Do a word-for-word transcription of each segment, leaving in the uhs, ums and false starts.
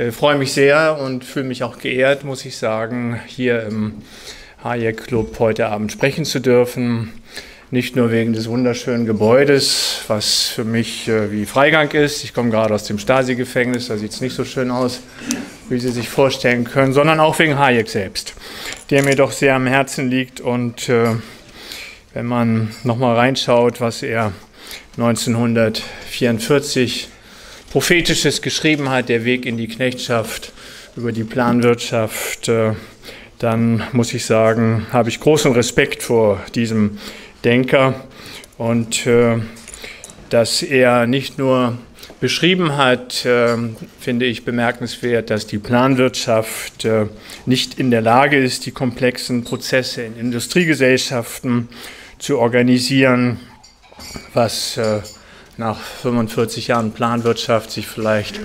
äh, freue mich sehr und fühle mich auch geehrt, muss ich sagen, hier im Hayek-Club heute Abend sprechen zu dürfen. Nicht nur wegen des wunderschönen Gebäudes, was für mich äh, wie Freigang ist. Ich komme gerade aus dem Stasi-Gefängnis, da sieht es nicht so schön aus, wie Sie sich vorstellen können, sondern auch wegen Hayek selbst, der mir doch sehr am Herzen liegt. Und äh, wenn man nochmal reinschaut, was er neunzehnhundertvierundvierzig Prophetisches geschrieben hat, der Weg in die Knechtschaft über die Planwirtschaft, äh, dann muss ich sagen, habe ich großen Respekt vor diesem Denker und äh, dass er nicht nur beschrieben hat, äh, finde ich bemerkenswert, dass die Planwirtschaft äh, nicht in der Lage ist, die komplexen Prozesse in Industriegesellschaften zu organisieren, was äh, nach fünfundvierzig Jahren Planwirtschaft sich vielleicht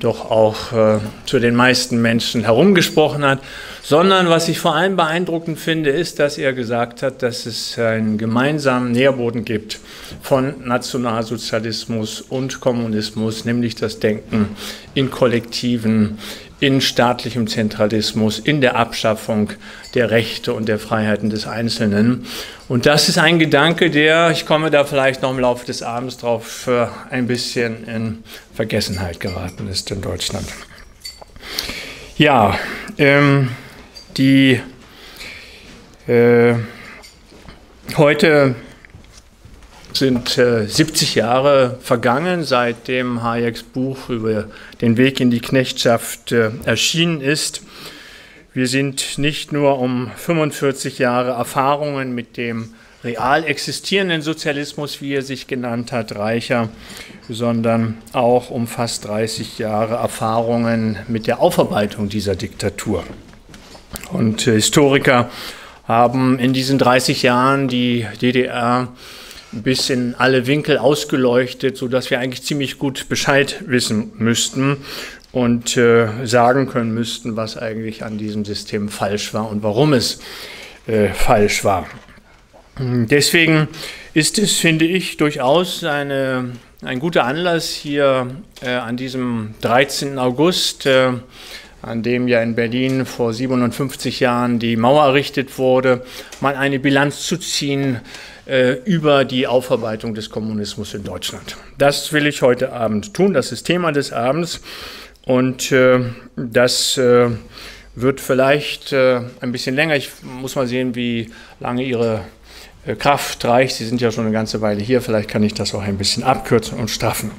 doch auch äh, zu den meisten Menschen herumgesprochen hat, sondern was ich vor allem beeindruckend finde, ist, dass er gesagt hat, dass es einen gemeinsamen Nährboden gibt von Nationalsozialismus und Kommunismus, nämlich das Denken in Kollektiven, in staatlichem Zentralismus, in der Abschaffung der Rechte und der Freiheiten des Einzelnen. Und das ist ein Gedanke, der, ich komme da vielleicht noch im Laufe des Abends drauf, ein bisschen in Vergessenheit geraten ist in Deutschland. Ja, ähm, die äh, heute sind äh, siebzig Jahre vergangen, seitdem Hayeks Buch über den Weg in die Knechtschaft äh, erschienen ist. Wir sind nicht nur um fünfundvierzig Jahre Erfahrungen mit dem real existierenden Sozialismus, wie er sich genannt hat, reicher, sondern auch um fast dreißig Jahre Erfahrungen mit der Aufarbeitung dieser Diktatur. Und äh, Historiker haben in diesen dreißig Jahren die D D R bis in alle Winkel ausgeleuchtet, sodass wir eigentlich ziemlich gut Bescheid wissen müssten und äh, sagen können müssten, was eigentlich an diesem System falsch war und warum es äh, falsch war. Deswegen ist es, finde ich, durchaus eine, ein guter Anlass, hier äh, an diesem dreizehnten August, äh, an dem ja in Berlin vor siebenundfünfzig Jahren die Mauer errichtet wurde, mal eine Bilanz zu ziehen über die Aufarbeitung des Kommunismus in Deutschland. Das will ich heute Abend tun, das ist Thema des Abends und äh, das äh, wird vielleicht äh, ein bisschen länger. Ich muss mal sehen, wie lange Ihre äh, Kraft reicht. Sie sind ja schon eine ganze Weile hier, vielleicht kann ich das auch ein bisschen abkürzen und straffen.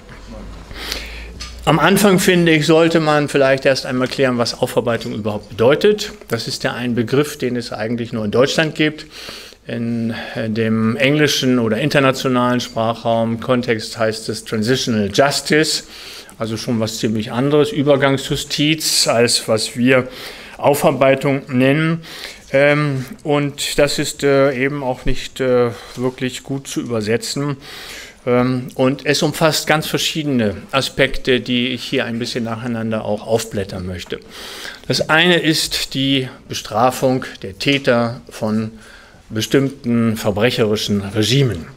Am Anfang, finde ich, sollte man vielleicht erst einmal klären, was Aufarbeitung überhaupt bedeutet. Das ist ja ein Begriff, den es eigentlich nur in Deutschland gibt. In dem englischen oder internationalen Sprachraum Kontext heißt es Transitional Justice, also schon was ziemlich anderes, Übergangsjustiz, als was wir Aufarbeitung nennen. Und das ist eben auch nicht wirklich gut zu übersetzen. Und es umfasst ganz verschiedene Aspekte, die ich hier ein bisschen nacheinander auch aufblättern möchte. Das eine ist die Bestrafung der Täter von bestimmten verbrecherischen Regimen.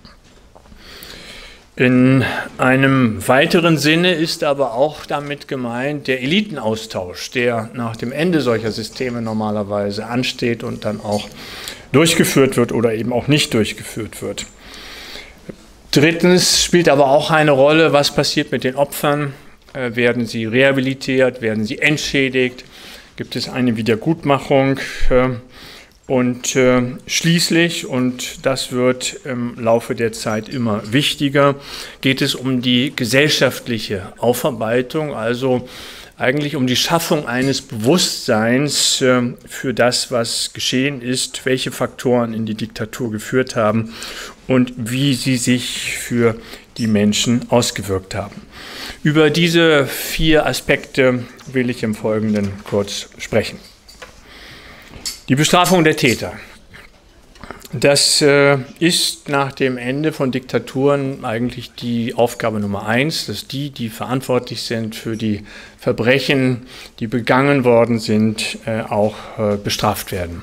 In einem weiteren Sinne ist aber auch damit gemeint der Elitenaustausch, der nach dem Ende solcher Systeme normalerweise ansteht und dann auch durchgeführt wird oder eben auch nicht durchgeführt wird. Drittens spielt aber auch eine Rolle, was passiert mit den Opfern? Werden sie rehabilitiert? Werden sie entschädigt? Gibt es eine Wiedergutmachung? Und äh, schließlich, und das wird im Laufe der Zeit immer wichtiger, geht es um die gesellschaftliche Aufarbeitung, also eigentlich um die Schaffung eines Bewusstseins äh, für das, was geschehen ist, welche Faktoren in die Diktatur geführt haben und wie sie sich für die Menschen ausgewirkt haben. Über diese vier Aspekte will ich im Folgenden kurz sprechen. Die Bestrafung der Täter, das äh, ist nach dem Ende von Diktaturen eigentlich die Aufgabe Nummer eins, dass die, die verantwortlich sind für die Verbrechen, die begangen worden sind, äh, auch äh, bestraft werden.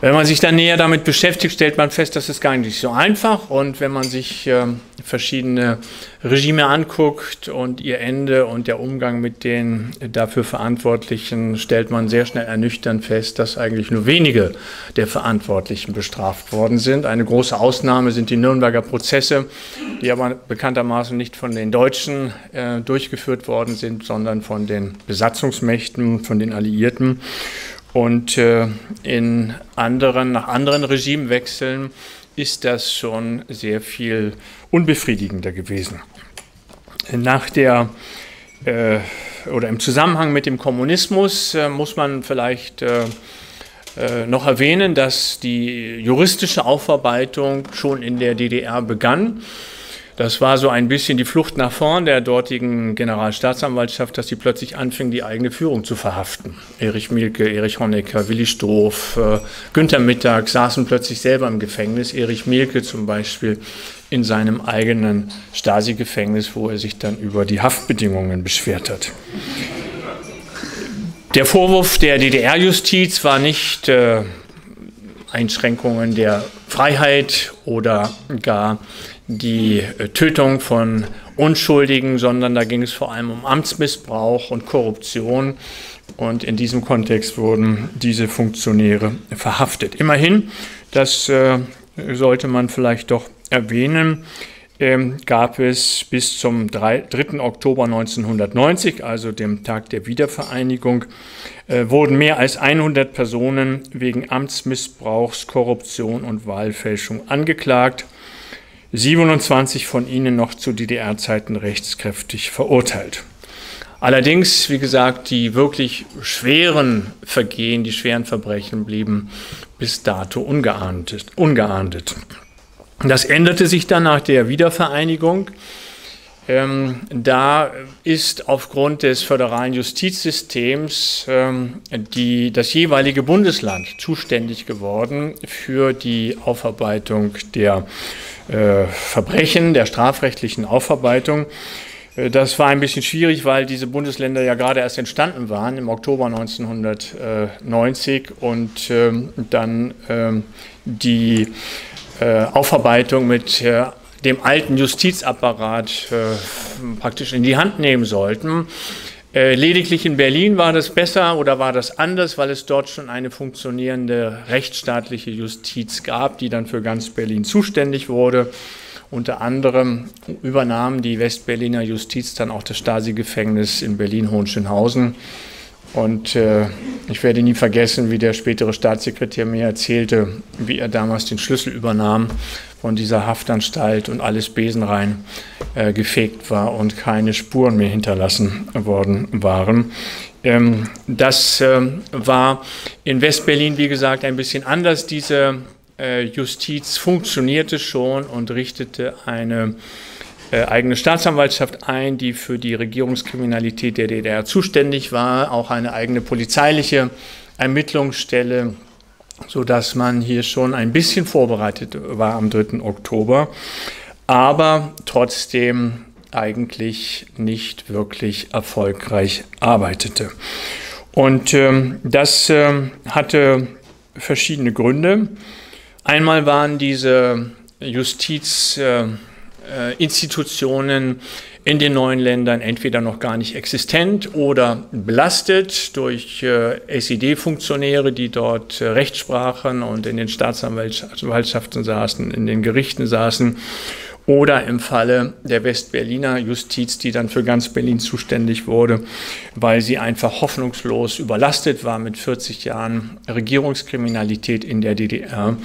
Wenn man sich dann näher damit beschäftigt, stellt man fest, das ist gar nicht so einfach. Und wenn man sich äh, verschiedene Regime anguckt und ihr Ende und der Umgang mit den dafür Verantwortlichen, stellt man sehr schnell ernüchternd fest, dass eigentlich nur wenige der Verantwortlichen bestraft worden sind. Eine große Ausnahme sind die Nürnberger Prozesse, die aber bekanntermaßen nicht von den Deutschen äh, durchgeführt worden sind, sondern von den Besatzungsmächten, von den Alliierten. Und in anderen, nach anderen Regimewechseln ist das schon sehr viel unbefriedigender gewesen. Nach der, äh, oder im Zusammenhang mit dem Kommunismus äh, muss man vielleicht äh, äh, noch erwähnen, dass die juristische Aufarbeitung schon in der D D R begann. Das war so ein bisschen die Flucht nach vorn der dortigen Generalstaatsanwaltschaft, dass sie plötzlich anfingen, die eigene Führung zu verhaften. Erich Mielke, Erich Honecker, Willi Stoph, äh, Günther Mittag saßen plötzlich selber im Gefängnis. Erich Mielke zum Beispiel in seinem eigenen Stasi-Gefängnis, wo er sich dann über die Haftbedingungen beschwert hat. Der Vorwurf der D D R-Justiz war nicht äh, Einschränkungen der Freiheit oder gar die Tötung von Unschuldigen, sondern da ging es vor allem um Amtsmissbrauch und Korruption. Und in diesem Kontext wurden diese Funktionäre verhaftet. Immerhin, das äh, sollte man vielleicht doch erwähnen, ähm, gab es bis zum dritten Oktober neunzehnhundertneunzig, also dem Tag der Wiedervereinigung, äh, wurden mehr als hundert Personen wegen Amtsmissbrauchs, Korruption und Wahlfälschung angeklagt. siebenundzwanzig von ihnen noch zu D D R-Zeiten rechtskräftig verurteilt. Allerdings, wie gesagt, die wirklich schweren Vergehen, die schweren Verbrechen blieben bis dato ungeahndet. ungeahndet. Das änderte sich dann nach der Wiedervereinigung. Ähm, da ist aufgrund des föderalen Justizsystems ähm, die, das jeweilige Bundesland zuständig geworden für die Aufarbeitung der äh, Verbrechen, der strafrechtlichen Aufarbeitung. Äh, das war ein bisschen schwierig, weil diese Bundesländer ja gerade erst entstanden waren im Oktober neunzehnhundertneunzig und äh, dann äh, die äh, Aufarbeitung mit äh, dem alten Justizapparat äh, praktisch in die Hand nehmen sollten. Äh, lediglich in Berlin war das besser oder war das anders, weil es dort schon eine funktionierende rechtsstaatliche Justiz gab, die dann für ganz Berlin zuständig wurde. Unter anderem übernahm die Westberliner Justiz dann auch das Stasi-Gefängnis in Berlin-Hohenschönhausen. Und äh, ich werde nie vergessen, wie der spätere Staatssekretär mir erzählte, wie er damals den Schlüssel übernahm von dieser Haftanstalt und alles besenrein äh, gefegt war und keine Spuren mehr hinterlassen worden waren. Ähm, das äh, war in Westberlin, wie gesagt, ein bisschen anders. Diese äh, Justiz funktionierte schon und richtete eine eigene Staatsanwaltschaft ein, die für die Regierungskriminalität der D D R zuständig war, auch eine eigene polizeiliche Ermittlungsstelle, sodass man hier schon ein bisschen vorbereitet war am dritten Oktober, aber trotzdem eigentlich nicht wirklich erfolgreich arbeitete. Und ähm, das äh, hatte verschiedene Gründe. Einmal waren diese Justiz äh, Institutionen in den neuen Ländern entweder noch gar nicht existent oder belastet durch äh, S E D-Funktionäre, die dort äh, Recht sprachen und in den Staatsanwaltschaften saßen, in den Gerichten saßen, oder im Falle der Westberliner Justiz, die dann für ganz Berlin zuständig wurde, weil sie einfach hoffnungslos überlastet war mit vierzig Jahren Regierungskriminalität in der D D R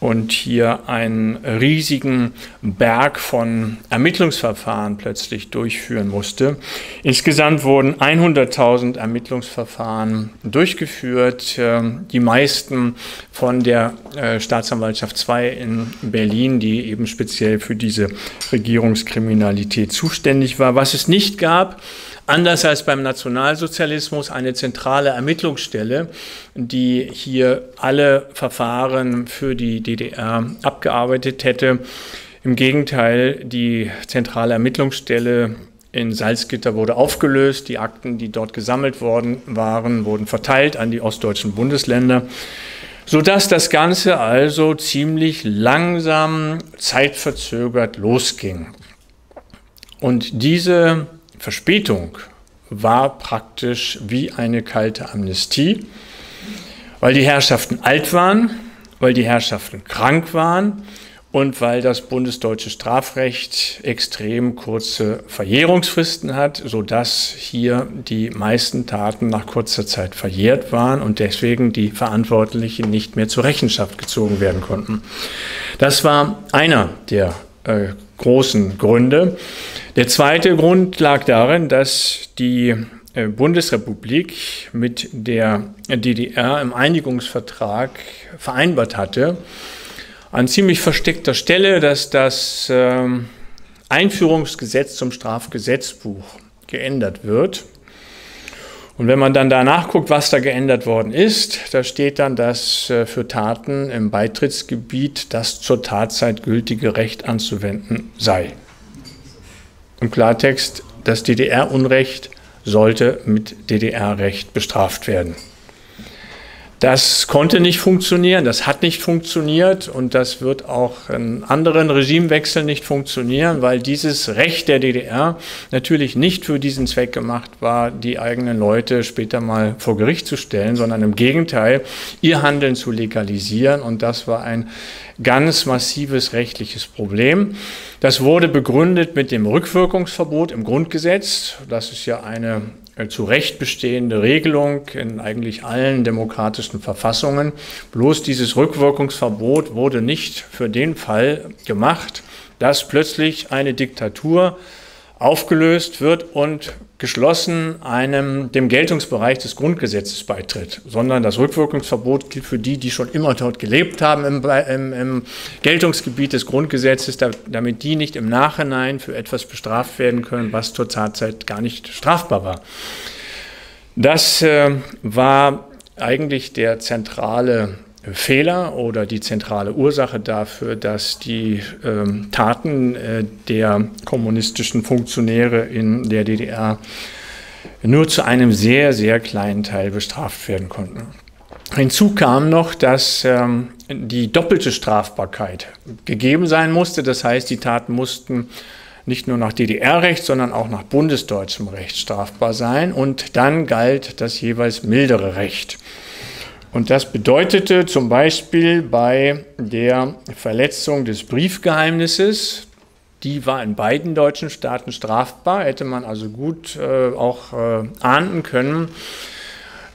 und hier einen riesigen Berg von Ermittlungsverfahren plötzlich durchführen musste. Insgesamt wurden hunderttausend Ermittlungsverfahren durchgeführt, die meisten von der Staatsanwaltschaft zwei in Berlin, die eben speziell für diese Regierungskriminalität zuständig war. Was es nicht gab, anders als beim Nationalsozialismus, eine zentrale Ermittlungsstelle, die hier alle Verfahren für die D D R abgearbeitet hätte. Im Gegenteil, die zentrale Ermittlungsstelle in Salzgitter wurde aufgelöst. Die Akten, die dort gesammelt worden waren, wurden verteilt an die ostdeutschen Bundesländer, sodass das Ganze also ziemlich langsam, zeitverzögert losging. Und diese Verspätung war praktisch wie eine kalte Amnestie, weil die Herrschaften alt waren, weil die Herrschaften krank waren und weil das bundesdeutsche Strafrecht extrem kurze Verjährungsfristen hat, sodass hier die meisten Taten nach kurzer Zeit verjährt waren und deswegen die Verantwortlichen nicht mehr zur Rechenschaft gezogen werden konnten. Das war einer der äh, großen Gründe. Der zweite Grund lag darin, dass die Bundesrepublik mit der D D R im Einigungsvertrag vereinbart hatte, an ziemlich versteckter Stelle, dass das Einführungsgesetz zum Strafgesetzbuch geändert wird. Und wenn man dann danach guckt, was da geändert worden ist, da steht dann, dass für Taten im Beitrittsgebiet das zur Tatzeit gültige Recht anzuwenden sei. Im Klartext, das D D R-Unrecht sollte mit D D R-Recht bestraft werden. Das konnte nicht funktionieren, das hat nicht funktioniert und das wird auch in anderen Regimewechseln nicht funktionieren, weil dieses Recht der D D R natürlich nicht für diesen Zweck gemacht war, die eigenen Leute später mal vor Gericht zu stellen, sondern im Gegenteil, ihr Handeln zu legalisieren, und das war ein ganz massives rechtliches Problem. Das wurde begründet mit dem Rückwirkungsverbot im Grundgesetz. Das ist ja eine zu Recht bestehende Regelung in eigentlich allen demokratischen Verfassungen. Bloß dieses Rückwirkungsverbot wurde nicht für den Fall gemacht, dass plötzlich eine Diktatur aufgelöst wird und geschlossen einem, dem Geltungsbereich des Grundgesetzes beitritt, sondern das Rückwirkungsverbot gilt für die, die schon immer dort gelebt haben im, im, im Geltungsgebiet des Grundgesetzes, da, damit die nicht im Nachhinein für etwas bestraft werden können, was zur Tatzeit gar nicht strafbar war. Das äh, war eigentlich der zentrale Fehler oder die zentrale Ursache dafür, dass die ähm, Taten äh, der kommunistischen Funktionäre in der D D R nur zu einem sehr, sehr kleinen Teil bestraft werden konnten. Hinzu kam noch, dass ähm, die doppelte Strafbarkeit gegeben sein musste. Das heißt, die Taten mussten nicht nur nach D D R-Recht, sondern auch nach bundesdeutschem Recht strafbar sein. Und dann galt das jeweils mildere Recht. Und das bedeutete zum Beispiel bei der Verletzung des Briefgeheimnisses, die war in beiden deutschen Staaten strafbar, hätte man also gut äh, auch äh, ahnden können.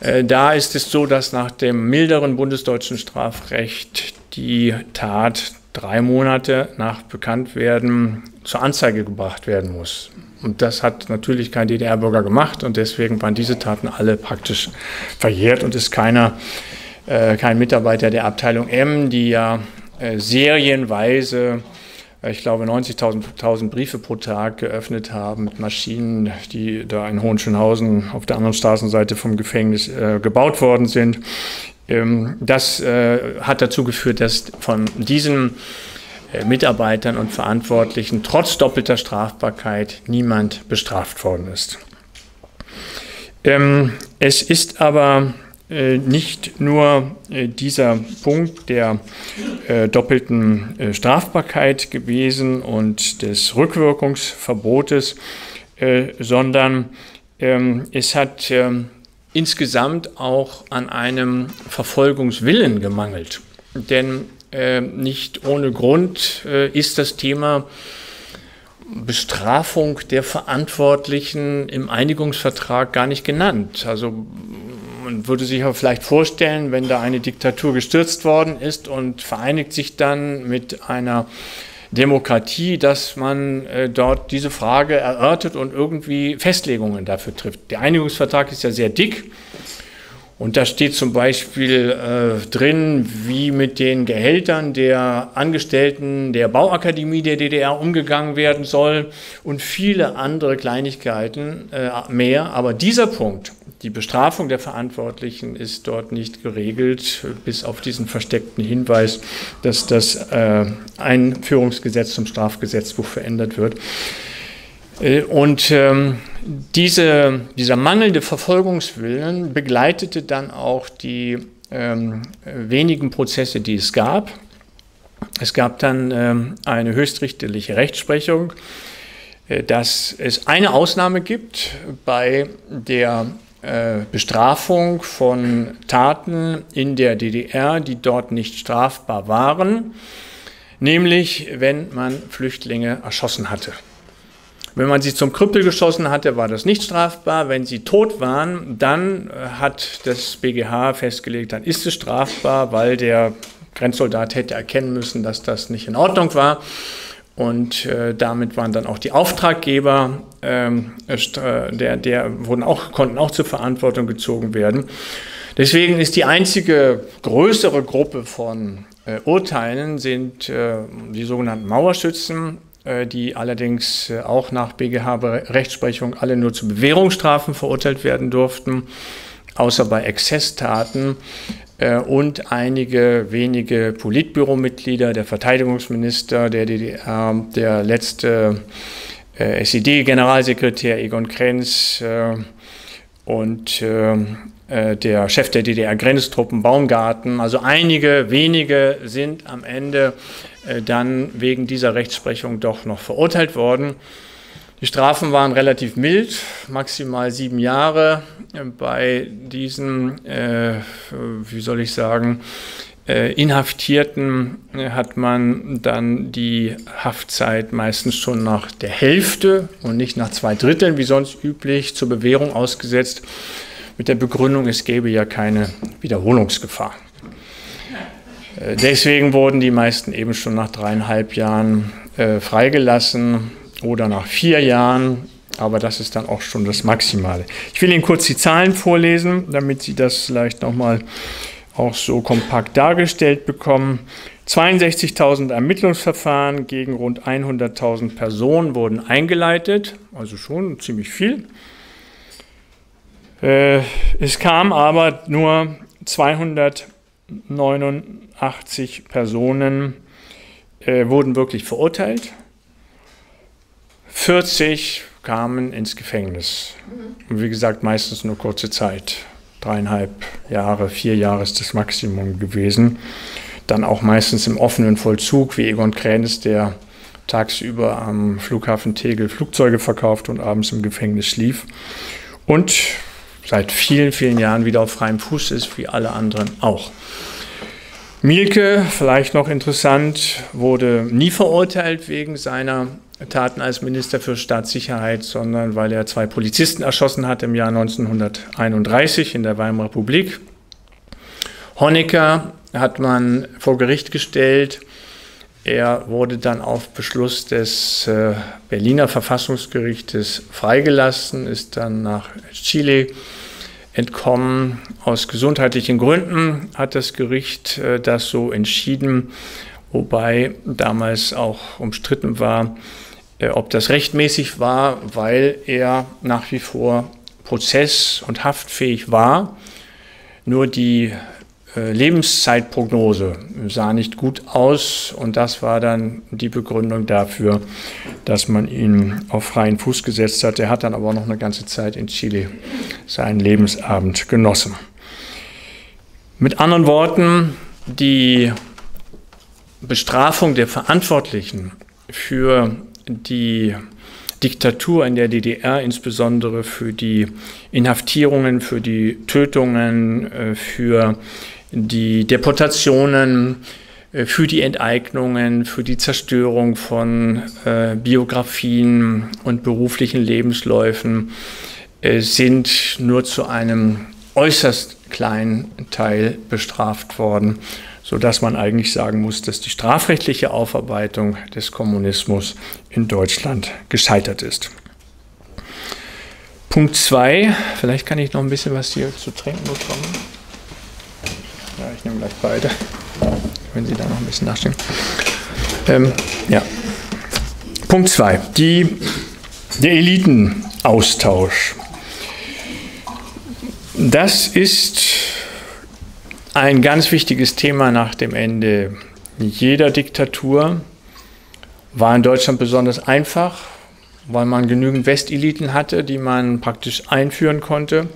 Äh, da ist es so, dass nach dem milderen bundesdeutschen Strafrecht die Tat drei Monate nach Bekanntwerden zur Anzeige gebracht werden muss. Und das hat natürlich kein D D R-Bürger gemacht und deswegen waren diese Taten alle praktisch verjährt und ist keiner, äh, kein Mitarbeiter der Abteilung M, die ja äh, serienweise, äh, ich glaube neunzigtausend Briefe pro Tag geöffnet haben mit Maschinen, die da in Hohenschönhausen auf der anderen Straßenseite vom Gefängnis äh, gebaut worden sind. Ähm, das äh, hat dazu geführt, dass von diesen Mitarbeitern und Verantwortlichen trotz doppelter Strafbarkeit niemand bestraft worden ist. Ähm, es ist aber äh, nicht nur äh, dieser Punkt der äh, doppelten äh, Strafbarkeit gewesen und des Rückwirkungsverbotes, äh, sondern ähm, es hat äh, insgesamt auch an einem Verfolgungswillen gemangelt. Denn Äh, nicht ohne Grund äh, ist das Thema Bestrafung der Verantwortlichen im Einigungsvertrag gar nicht genannt. Also man würde sich aber vielleicht vorstellen, wenn da eine Diktatur gestürzt worden ist und vereinigt sich dann mit einer Demokratie, dass man äh, dort diese Frage erörtert und irgendwie Festlegungen dafür trifft. Der Einigungsvertrag ist ja sehr dick. Und da steht zum Beispiel äh, drin, wie mit den Gehältern der Angestellten der Bauakademie der D D R umgegangen werden soll und viele andere Kleinigkeiten äh, mehr. Aber dieser Punkt, die Bestrafung der Verantwortlichen, ist dort nicht geregelt, bis auf diesen versteckten Hinweis, dass das äh, Einführungsgesetz zum Strafgesetzbuch verändert wird. Und ähm, diese, dieser mangelnde Verfolgungswillen begleitete dann auch die ähm, wenigen Prozesse, die es gab. Es gab dann ähm, eine höchstrichterliche Rechtsprechung, äh, dass es eine Ausnahme gibt bei der äh, Bestrafung von Taten in der D D R, die dort nicht strafbar waren, nämlich wenn man Flüchtlinge erschossen hatte. Wenn man sie zum Krüppel geschossen hatte, war das nicht strafbar. Wenn sie tot waren, dann hat das B G H festgelegt, dann ist es strafbar, weil der Grenzsoldat hätte erkennen müssen, dass das nicht in Ordnung war. Und äh, damit waren dann auch die Auftraggeber, ähm, der, der wurden auch, konnten auch zur Verantwortung gezogen werden. Deswegen ist die einzige größere Gruppe von äh, Urteilen sind äh, die sogenannten Mauerschützen, die allerdings auch nach B G H-Rechtsprechung alle nur zu Bewährungsstrafen verurteilt werden durften, außer bei Exzesstaten, und einige wenige Politbüromitglieder, der Verteidigungsminister der D D R, der letzte S E D-Generalsekretär Egon Krenz und der Chef der D D R-Grenztruppen Baumgarten. Also einige wenige sind am Ende dann wegen dieser Rechtsprechung doch noch verurteilt worden. Die Strafen waren relativ mild, maximal sieben Jahre bei diesen, äh, wie soll ich sagen, äh, Inhaftierten hat man dann die Haftzeit meistens schon nach der Hälfte und nicht nach zwei Dritteln, wie sonst üblich, zur Bewährung ausgesetzt, mit der Begründung, es gäbe ja keine Wiederholungsgefahr. Deswegen wurden die meisten eben schon nach dreieinhalb Jahren äh, freigelassen oder nach vier Jahren, aber das ist dann auch schon das Maximale. Ich will Ihnen kurz die Zahlen vorlesen, damit Sie das vielleicht nochmal auch so kompakt dargestellt bekommen. zweiundsechzigtausend Ermittlungsverfahren gegen rund hunderttausend Personen wurden eingeleitet, also schon ziemlich viel. Äh, es kam aber nur zweihundertneunundachtzig Personen äh, wurden wirklich verurteilt. vierzig kamen ins Gefängnis. Und wie gesagt, meistens nur kurze Zeit. Dreieinhalb Jahre, vier Jahre ist das Maximum gewesen. Dann auch meistens im offenen Vollzug, wie Egon Krenz, der tagsüber am Flughafen Tegel Flugzeuge verkaufte und abends im Gefängnis schlief. Und seit vielen, vielen Jahren wieder auf freiem Fuß ist, wie alle anderen auch. Mielke, vielleicht noch interessant, wurde nie verurteilt wegen seiner Taten als Minister für Staatssicherheit, sondern weil er zwei Polizisten erschossen hat im Jahr neunzehnhunderteinunddreißig in der Weimarer Republik. Honecker hat man vor Gericht gestellt. Er wurde dann auf Beschluss des Berliner Verfassungsgerichtes freigelassen, ist dann nach Chile entkommen. Aus gesundheitlichen Gründen hat das Gericht das so entschieden, wobei damals auch umstritten war, ob das rechtmäßig war, weil er nach wie vor prozess- und haftfähig war. Nur die Lebenszeitprognose sah nicht gut aus und das war dann die Begründung dafür, dass man ihn auf freien Fuß gesetzt hat. Er hat dann aber noch eine ganze Zeit in Chile seinen Lebensabend genossen. Mit anderen Worten, die Bestrafung der Verantwortlichen für die Diktatur in der D D R, insbesondere für die Inhaftierungen, für die Tötungen, für die Deportationen, für die Enteignungen, für die Zerstörung von Biografien und beruflichen Lebensläufen sind nur zu einem äußerst kleinen Teil bestraft worden, sodass man eigentlich sagen muss, dass die strafrechtliche Aufarbeitung des Kommunismus in Deutschland gescheitert ist. Punkt zwei, vielleicht kann ich noch ein bisschen was hier zu trinken bekommen. Ja, ich nehme gleich beide, wenn Sie da noch ein bisschen nachstehen. Ähm, ja. Punkt zwei, der Elitenaustausch. Das ist ein ganz wichtiges Thema nach dem Ende jeder Diktatur. War in Deutschland besonders einfach, weil man genügend Westeliten hatte, die man praktisch einführen konnte.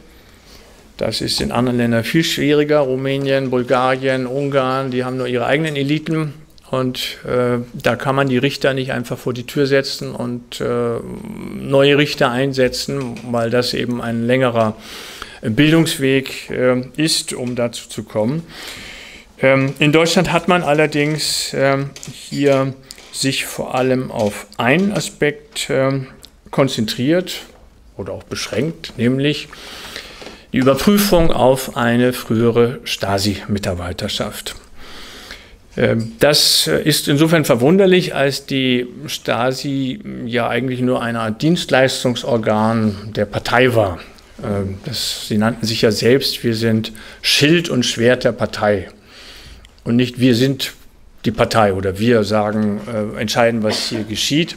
Das ist in anderen Ländern viel schwieriger. Rumänien, Bulgarien, Ungarn, die haben nur ihre eigenen Eliten. Und äh, da kann man die Richter nicht einfach vor die Tür setzen und äh, neue Richter einsetzen, weil das eben ein längerer Bildungsweg äh, ist, um dazu zu kommen. Ähm, in Deutschland hat man allerdings äh, hier sich vor allem auf einen Aspekt äh, konzentriert oder auch beschränkt, nämlich die Überprüfung auf eine frühere Stasi-Mitarbeiterschaft. Das ist insofern verwunderlich, als die Stasi ja eigentlich nur eine Art Dienstleistungsorgan der Partei war. Das, sie nannten sich ja selbst, wir sind Schild und Schwert der Partei und nicht wir sind die Partei oder wir sagen, äh, entscheiden, was hier geschieht.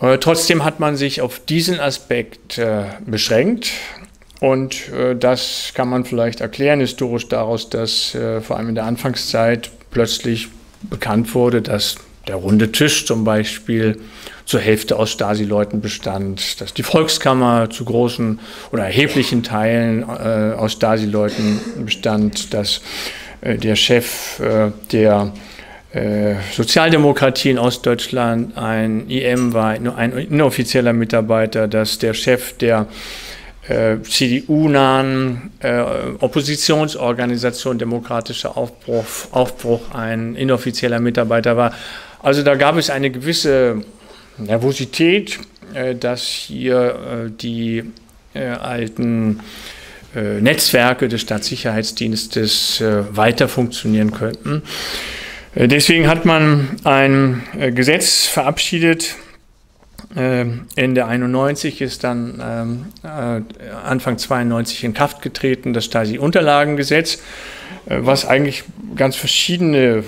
Äh, trotzdem hat man sich auf diesen Aspekt äh, beschränkt. Und äh, das kann man vielleicht erklären historisch daraus, dass äh, vor allem in der Anfangszeit plötzlich bekannt wurde, dass der runde Tisch zum Beispiel zur Hälfte aus Stasi-Leuten bestand, dass die Volkskammer zu großen oder erheblichen Teilen äh, aus Stasi-Leuten bestand, dass äh, der Chef äh, der äh, Sozialdemokratie in Ostdeutschland ein I M war, ein inoffizieller Mitarbeiter, dass der Chef der C D U-nahen äh, Oppositionsorganisation Demokratischer Aufbruch, Aufbruch ein inoffizieller Mitarbeiter war. Also da gab es eine gewisse Nervosität, äh, dass hier äh, die äh, alten äh, Netzwerke des Staatssicherheitsdienstes äh, weiter funktionieren könnten. Äh, deswegen hat man ein äh, Gesetz verabschiedet. Ende einundneunzig ist dann ähm, äh, Anfang zweiundneunzig in Kraft getreten, das Stasi-Unterlagengesetz, äh, was eigentlich ganz verschiedene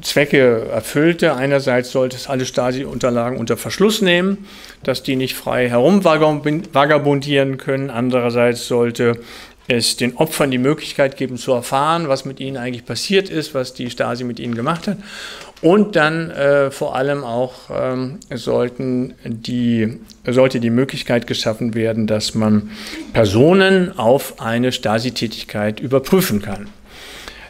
Zwecke erfüllte. Einerseits sollte es alle Stasi-Unterlagen unter Verschluss nehmen, dass die nicht frei herumvagabundieren können. Andererseits sollte es den Opfern die Möglichkeit geben zu erfahren, was mit ihnen eigentlich passiert ist, was die Stasi mit ihnen gemacht hat. Und dann äh, vor allem auch ähm, sollten die, sollte die Möglichkeit geschaffen werden, dass man Personen auf eine Stasi-Tätigkeit überprüfen kann.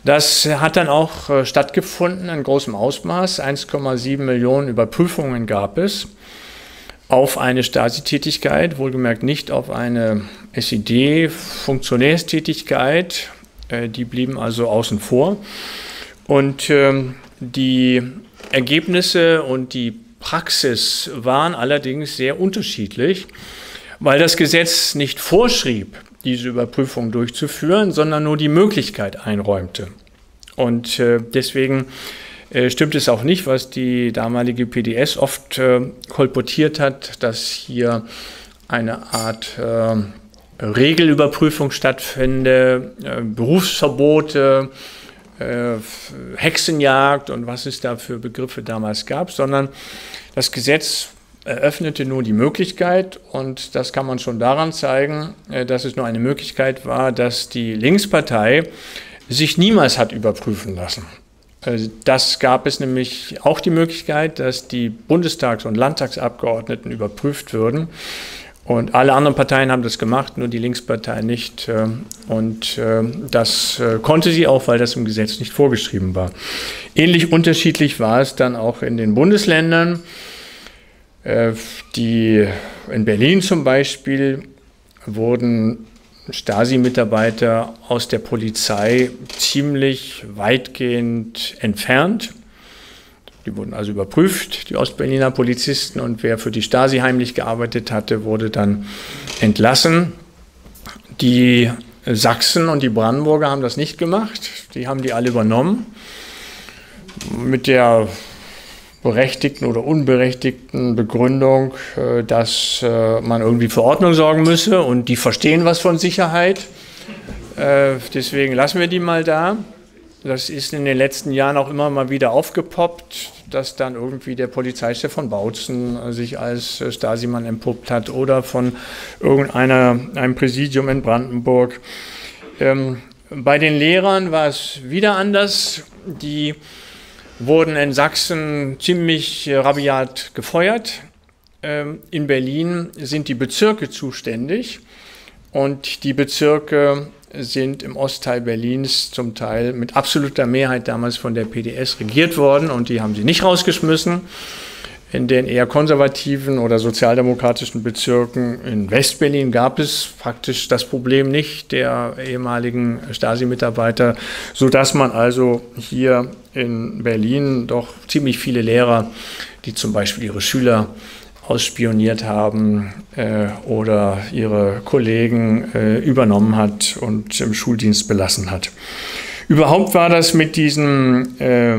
Das hat dann auch äh, stattgefunden in großem Ausmaß. eins Komma sieben Millionen Überprüfungen gab es auf eine Stasi-Tätigkeit, wohlgemerkt nicht auf eine S E D-Funktionärstätigkeit. Äh, die blieben also außen vor. Und ähm, die Ergebnisse und die Praxis waren allerdings sehr unterschiedlich, weil das Gesetz nicht vorschrieb, diese Überprüfung durchzuführen, sondern nur die Möglichkeit einräumte. Und äh, deswegen äh, stimmt es auch nicht, was die damalige P D S oft äh, kolportiert hat, dass hier eine Art äh, Regelüberprüfung stattfinde, äh, Berufsverbote, Hexenjagd und was es da für Begriffe damals gab, sondern das Gesetz eröffnete nur die Möglichkeit und das kann man schon daran zeigen, dass es nur eine Möglichkeit war, dass die Linkspartei sich niemals hat überprüfen lassen. Das gab es nämlich auch die Möglichkeit, dass die Bundestags- und Landtagsabgeordneten überprüft würden. Und alle anderen Parteien haben das gemacht, nur die Linkspartei nicht. Und das konnte sie auch, weil das im Gesetz nicht vorgeschrieben war. Ähnlich unterschiedlich war es dann auch in den Bundesländern. Die, in Berlin zum Beispiel wurden Stasi-Mitarbeiter aus der Polizei ziemlich weitgehend entfernt. Die wurden also überprüft, die Ostberliner Polizisten, und wer für die Stasi heimlich gearbeitet hatte, wurde dann entlassen. Die Sachsen und die Brandenburger haben das nicht gemacht, die haben die alle übernommen. Mit der berechtigten oder unberechtigten Begründung, dass man irgendwie für Ordnung sorgen müsse und die verstehen was von Sicherheit, deswegen lassen wir die mal da. Das ist in den letzten Jahren auch immer mal wieder aufgepoppt, dass dann irgendwie der Polizeichef von Bautzen sich als Stasi-Mann entpuppt hat oder von irgendeiner einem Präsidium in Brandenburg. Ähm, bei den Lehrern war es wieder anders. Die wurden in Sachsen ziemlich rabiat gefeuert. Ähm, in Berlin sind die Bezirke zuständig. und die Bezirke sind im Ostteil Berlins zum Teil mit absoluter Mehrheit damals von der P D S regiert worden und die haben sie nicht rausgeschmissen. In den eher konservativen oder sozialdemokratischen Bezirken in Westberlin gab es praktisch das Problem nicht der ehemaligen Stasi-Mitarbeiter, sodass man also hier in Berlin doch ziemlich viele Lehrer, die zum Beispiel ihre Schüler ausspioniert haben äh, oder ihre Kollegen äh, übernommen hat und im Schuldienst belassen hat. Überhaupt war das mit diesen äh,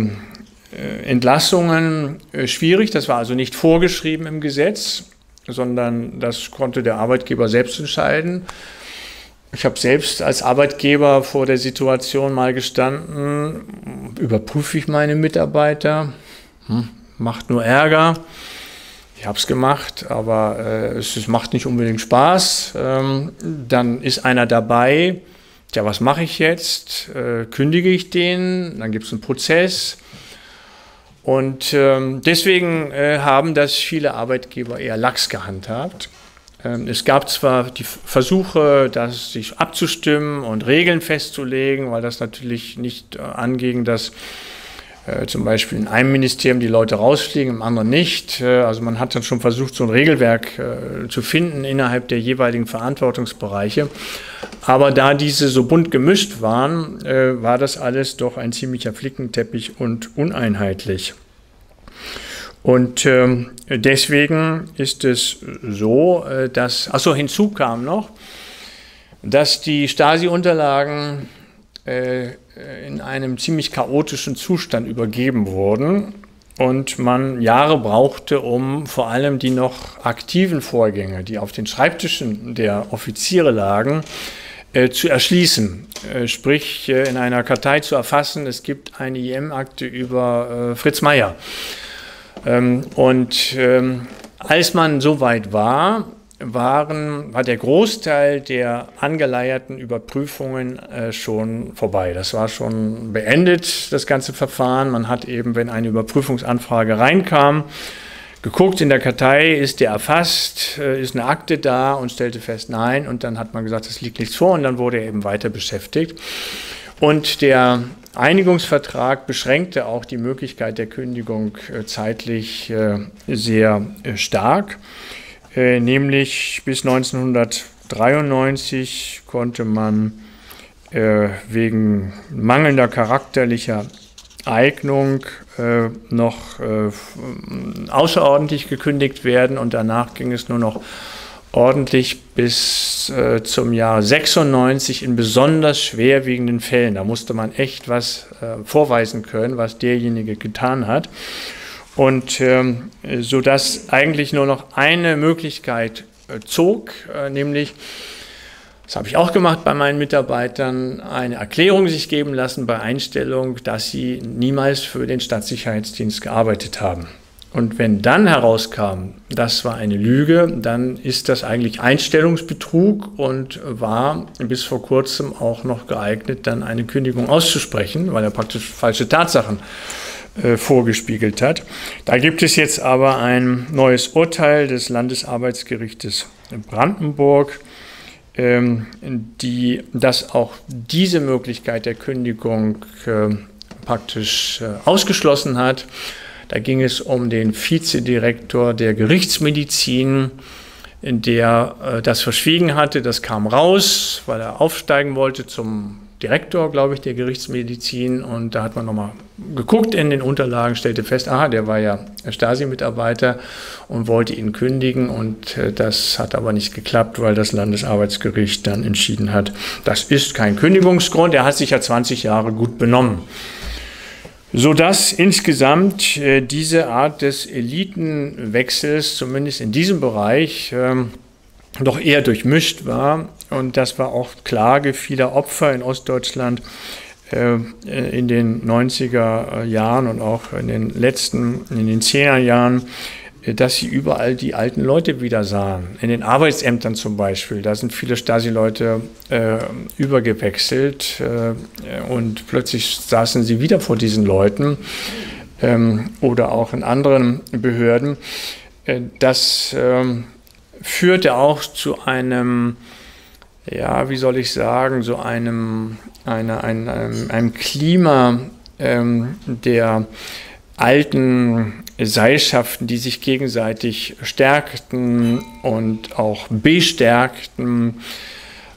Entlassungen äh, schwierig. Das war also nicht vorgeschrieben im Gesetz, sondern das konnte der Arbeitgeber selbst entscheiden. Ich habe selbst als Arbeitgeber vor der Situation mal gestanden, überprüfe ich meine Mitarbeiter, hm, macht nur Ärger. Ich habe es gemacht, aber äh, es, es macht nicht unbedingt Spaß. Ähm, dann ist einer dabei, tja, was mache ich jetzt? Äh, kündige ich den? Dann gibt es einen Prozess. Und ähm, deswegen äh, haben das viele Arbeitgeber eher lax gehandhabt. Ähm, es gab zwar die Versuche, das sich abzustimmen und Regeln festzulegen, weil das natürlich nicht äh, anging, dass zum Beispiel in einem Ministerium die Leute rausfliegen, im anderen nicht. Also man hat dann schon versucht, so ein Regelwerk äh, zu finden innerhalb der jeweiligen Verantwortungsbereiche. Aber da diese so bunt gemischt waren, äh, war das alles doch ein ziemlicher Flickenteppich und uneinheitlich. Und ähm, deswegen ist es so, äh, dass, achso, hinzu kam noch, dass die Stasi-Unterlagen äh, in einem ziemlich chaotischen Zustand übergeben wurden und man Jahre brauchte, um vor allem die noch aktiven Vorgänge, die auf den Schreibtischen der Offiziere lagen, äh, zu erschließen. Äh, sprich, äh, in einer Kartei zu erfassen, es gibt eine I M-Akte über äh, Fritz Meier. Ähm, und ähm, als man so weit war, Waren, war der Großteil der angeleierten Überprüfungen äh, schon vorbei. Das war schon beendet, das ganze Verfahren. Man hat eben, wenn eine Überprüfungsanfrage reinkam, geguckt in der Kartei, ist der erfasst, äh, ist eine Akte da und stellte fest, nein. Und dann hat man gesagt, es liegt nichts vor und dann wurde er eben weiter beschäftigt. Und der Einigungsvertrag beschränkte auch die Möglichkeit der Kündigung äh, zeitlich äh, sehr äh, stark. Nämlich bis neunzehnhundertdreiundneunzig konnte man äh, wegen mangelnder charakterlicher Eignung äh, noch äh, außerordentlich gekündigt werden und danach ging es nur noch ordentlich bis äh, zum Jahr sechsundneunzig in besonders schwerwiegenden Fällen. Da musste man echt was äh, vorweisen können, was derjenige getan hat. Und ähm, sodass eigentlich nur noch eine Möglichkeit äh, zog, äh, nämlich, das habe ich auch gemacht bei meinen Mitarbeitern, eine Erklärung sich geben lassen bei Einstellung, dass sie niemals für den Staatssicherheitsdienst gearbeitet haben. Und wenn dann herauskam, das war eine Lüge, dann ist das eigentlich Einstellungsbetrug und war bis vor kurzem auch noch geeignet, dann eine Kündigung auszusprechen, weil er praktisch falsche Tatsachen vorgespiegelt hat. Da gibt es jetzt aber ein neues Urteil des Landesarbeitsgerichtes Brandenburg, ähm, die, das auch diese Möglichkeit der Kündigung äh, praktisch äh, ausgeschlossen hat. Da ging es um den Vizedirektor der Gerichtsmedizin, der äh, das verschwiegen hatte. Das kam raus, weil er aufsteigen wollte zum Direktor, glaube ich, der Gerichtsmedizin und da hat man nochmal geguckt in den Unterlagen, stellte fest, aha, der war ja Stasi-Mitarbeiter und wollte ihn kündigen und das hat aber nicht geklappt, weil das Landesarbeitsgericht dann entschieden hat, das ist kein Kündigungsgrund, er hat sich ja zwanzig Jahre gut benommen. Sodass insgesamt äh, diese Art des Elitenwechsels, zumindest in diesem Bereich, ähm, doch eher durchmischt war und das war auch Klage vieler Opfer in Ostdeutschland äh, in den neunziger Jahren und auch in den letzten, in den zehner Jahren, äh, dass sie überall die alten Leute wieder sahen. In den Arbeitsämtern zum Beispiel, da sind viele Stasi-Leute äh, übergewechselt äh, und plötzlich saßen sie wieder vor diesen Leuten äh, oder auch in anderen Behörden. Äh, das äh, führte auch zu einem ja, wie soll ich sagen, so einem, eine, ein, einem, einem Klima ähm, der alten Seilschaften, die sich gegenseitig stärkten und auch bestärkten,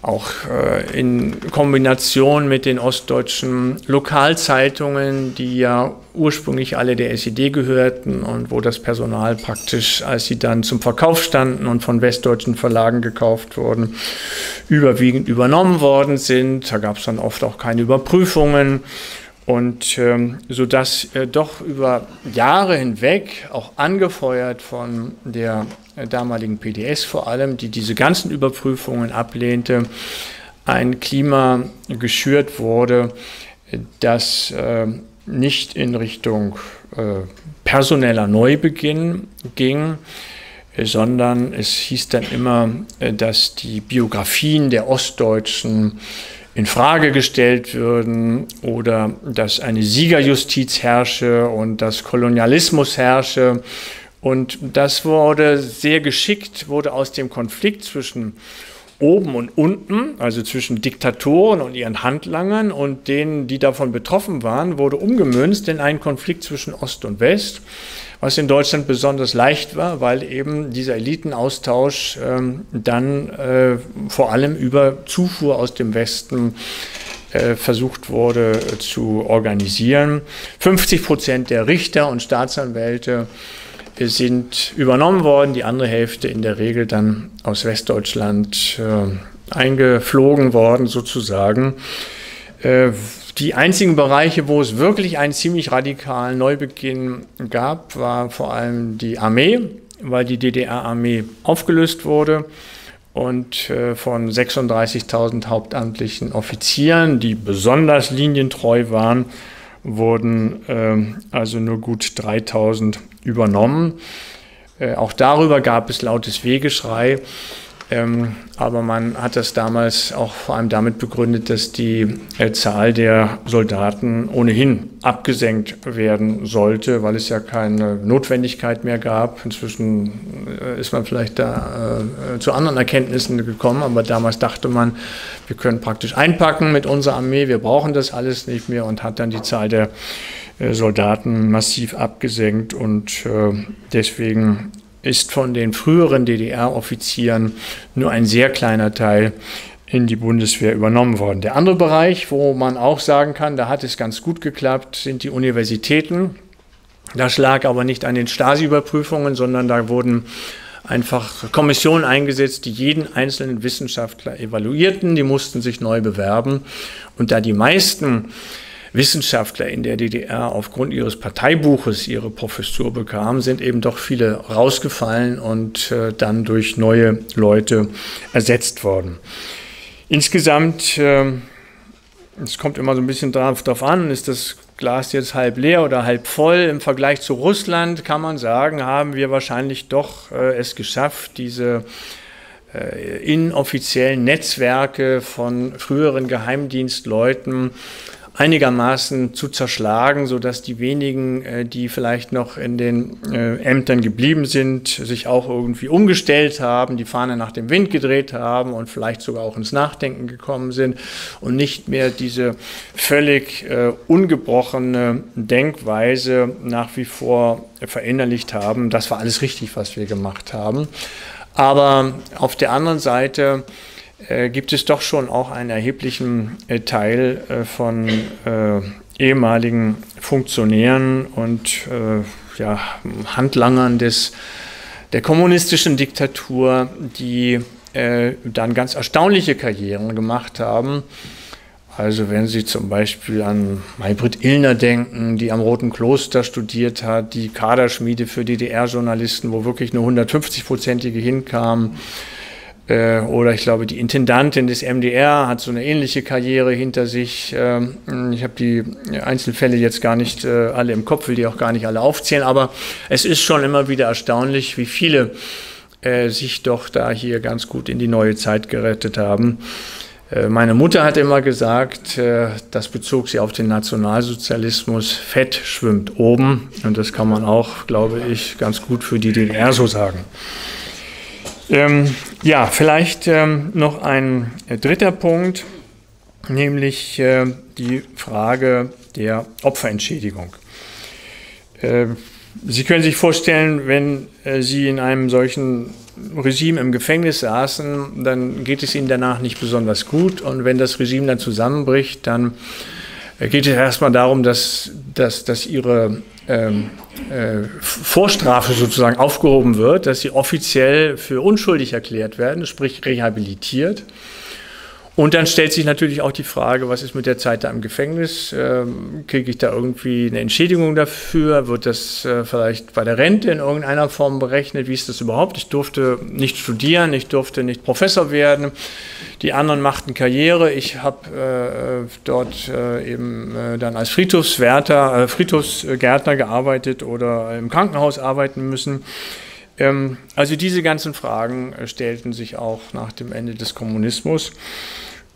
auch äh, in Kombination mit den ostdeutschen Lokalzeitungen, die ja ursprünglich alle der S E D gehörten und wo das Personal praktisch, als sie dann zum Verkauf standen und von westdeutschen Verlagen gekauft wurden, überwiegend übernommen worden sind. Da gab es dann oft auch keine Überprüfungen. Und ähm, sodass äh, doch über Jahre hinweg, auch angefeuert von der äh, damaligen P D S vor allem, die diese ganzen Überprüfungen ablehnte, ein Klima geschürt wurde, das äh, nicht in Richtung äh, personeller Neubeginn ging, äh, sondern es hieß dann immer, äh, dass die Biografien der Ostdeutschen in Frage gestellt würden oder dass eine Siegerjustiz herrsche und dass Kolonialismus herrsche. Und das wurde sehr geschickt, wurde aus dem Konflikt zwischen oben und unten, also zwischen Diktatoren und ihren Handlangern und denen, die davon betroffen waren, wurde umgemünzt in einen Konflikt zwischen Ost und West, was in Deutschland besonders leicht war, weil eben dieser Elitenaustausch ähm, dann äh, vor allem über Zufuhr aus dem Westen äh, versucht wurde äh, zu organisieren. fünfzig Prozent der Richter und Staatsanwälte äh, sind übernommen worden, die andere Hälfte in der Regel dann aus Westdeutschland äh, eingeflogen worden sozusagen. Äh, Die einzigen Bereiche, wo es wirklich einen ziemlich radikalen Neubeginn gab, war vor allem die Armee, weil die D D R-Armee aufgelöst wurde und äh, von sechsunddreißigtausend hauptamtlichen Offizieren, die besonders linientreu waren, wurden äh, also nur gut dreitausend übernommen. Äh, auch darüber gab es lautes Wehgeschrei. Aber man hat das damals auch vor allem damit begründet, dass die Zahl der Soldaten ohnehin abgesenkt werden sollte, weil es ja keine Notwendigkeit mehr gab. Inzwischen ist man vielleicht da äh, zu anderen Erkenntnissen gekommen, aber damals dachte man, wir können praktisch einpacken mit unserer Armee, wir brauchen das alles nicht mehr und hat dann die Zahl der äh, Soldaten massiv abgesenkt und äh, deswegen ist von den früheren D D R-Offizieren nur ein sehr kleiner Teil in die Bundeswehr übernommen worden. Der andere Bereich, wo man auch sagen kann, da hat es ganz gut geklappt, sind die Universitäten. Das lag aber nicht an den Stasi-Überprüfungen, sondern da wurden einfach Kommissionen eingesetzt, die jeden einzelnen Wissenschaftler evaluierten. Die mussten sich neu bewerben. Und da die meisten Wissenschaftler in der D D R aufgrund ihres Parteibuches ihre Professur bekamen, sind eben doch viele rausgefallen und äh, dann durch neue Leute ersetzt worden. Insgesamt, äh, es kommt immer so ein bisschen drauf, drauf an, ist das Glas jetzt halb leer oder halb voll? Im Vergleich zu Russland kann man sagen, haben wir wahrscheinlich doch äh, es geschafft, diese äh, inoffiziellen Netzwerke von früheren Geheimdienstleuten einigermaßen zu zerschlagen, sodass die wenigen, die vielleicht noch in den Ämtern geblieben sind, sich auch irgendwie umgestellt haben, die Fahne nach dem Wind gedreht haben und vielleicht sogar auch ins Nachdenken gekommen sind und nicht mehr diese völlig ungebrochene Denkweise nach wie vor verinnerlicht haben. Das war alles richtig, was wir gemacht haben. Aber auf der anderen Seite gibt es doch schon auch einen erheblichen Teil von äh, ehemaligen Funktionären und äh, ja, Handlangern des, der kommunistischen Diktatur, die äh, dann ganz erstaunliche Karrieren gemacht haben. Also wenn Sie zum Beispiel an Maybrit Illner denken, die am Roten Kloster studiert hat, die Kaderschmiede für D D R-Journalisten, wo wirklich nur hundertfünfzig-prozentige hinkamen, oder ich glaube, die Intendantin des M D R hat so eine ähnliche Karriere hinter sich. Ich habe die Einzelfälle jetzt gar nicht alle im Kopf, will die auch gar nicht alle aufzählen, aber es ist schon immer wieder erstaunlich, wie viele sich doch da hier ganz gut in die neue Zeit gerettet haben. Meine Mutter hat immer gesagt, das bezog sie auf den Nationalsozialismus, Fett schwimmt oben, und das kann man auch, glaube ich, ganz gut für die D D R so sagen. Ähm, ja, vielleicht ähm, noch ein äh, dritter Punkt, nämlich äh, die Frage der Opferentschädigung. Äh, Sie können sich vorstellen, wenn äh, Sie in einem solchen Regime im Gefängnis saßen, dann geht es Ihnen danach nicht besonders gut. Und wenn das Regime dann zusammenbricht, dann äh, geht es erstmal darum, dass, dass, dass Ihre Ähm, äh, Vorstrafe sozusagen aufgehoben wird, dass sie offiziell für unschuldig erklärt werden, sprich rehabilitiert. Und dann stellt sich natürlich auch die Frage, was ist mit der Zeit da im Gefängnis? Ähm, kriege ich da irgendwie eine Entschädigung dafür? Wird das äh, vielleicht bei der Rente in irgendeiner Form berechnet? Wie ist das überhaupt? Ich durfte nicht studieren, ich durfte nicht Professor werden. Die anderen machten Karriere. Ich habe äh, dort äh, eben äh, dann als Friedhofswärter, äh, Friedhofsgärtner gearbeitet oder im Krankenhaus arbeiten müssen. Ähm, also diese ganzen Fragen äh, stellten sich auch nach dem Ende des Kommunismus.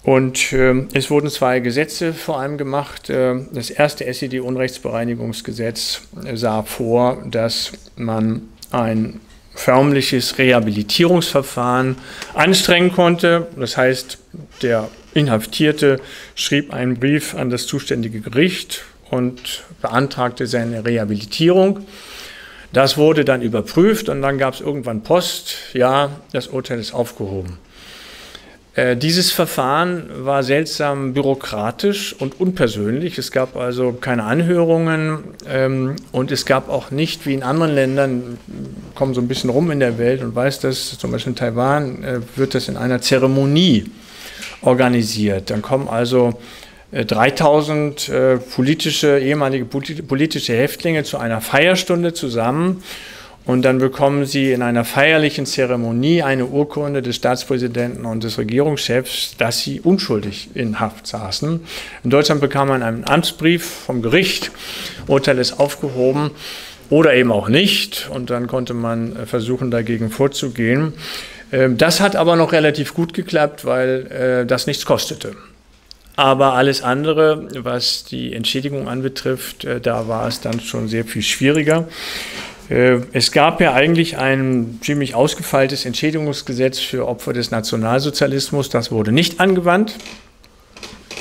Und äh, es wurden zwei Gesetze vor allem gemacht. Äh, das erste S E D-Unrechtsbereinigungsgesetz äh, sah vor, dass man ein förmliches Rehabilitierungsverfahren anstrengen konnte. Das heißt, der Inhaftierte schrieb einen Brief an das zuständige Gericht und beantragte seine Rehabilitierung. Das wurde dann überprüft und dann gab es irgendwann Post, ja, das Urteil ist aufgehoben. Äh, dieses Verfahren war seltsam bürokratisch und unpersönlich. Es gab also keine Anhörungen ähm, und es gab auch nicht, wie in anderen Ländern, kommen so ein bisschen rum in der Welt und weiß das, zum Beispiel in Taiwan äh, wird das in einer Zeremonie organisiert. Dann kommen also dreitausend äh, politische, ehemalige politische Häftlinge zu einer Feierstunde zusammen und dann bekommen sie in einer feierlichen Zeremonie eine Urkunde des Staatspräsidenten und des Regierungschefs, dass sie unschuldig in Haft saßen. In Deutschland bekam man einen Amtsbrief vom Gericht, Urteil ist aufgehoben oder eben auch nicht und dann konnte man versuchen, dagegen vorzugehen. Ähm, das hat aber noch relativ gut geklappt, weil äh, das nichts kostete. Aber alles andere, was die Entschädigung anbetrifft, da war es dann schon sehr viel schwieriger. Es gab ja eigentlich ein ziemlich ausgefeiltes Entschädigungsgesetz für Opfer des Nationalsozialismus. Das wurde nicht angewandt.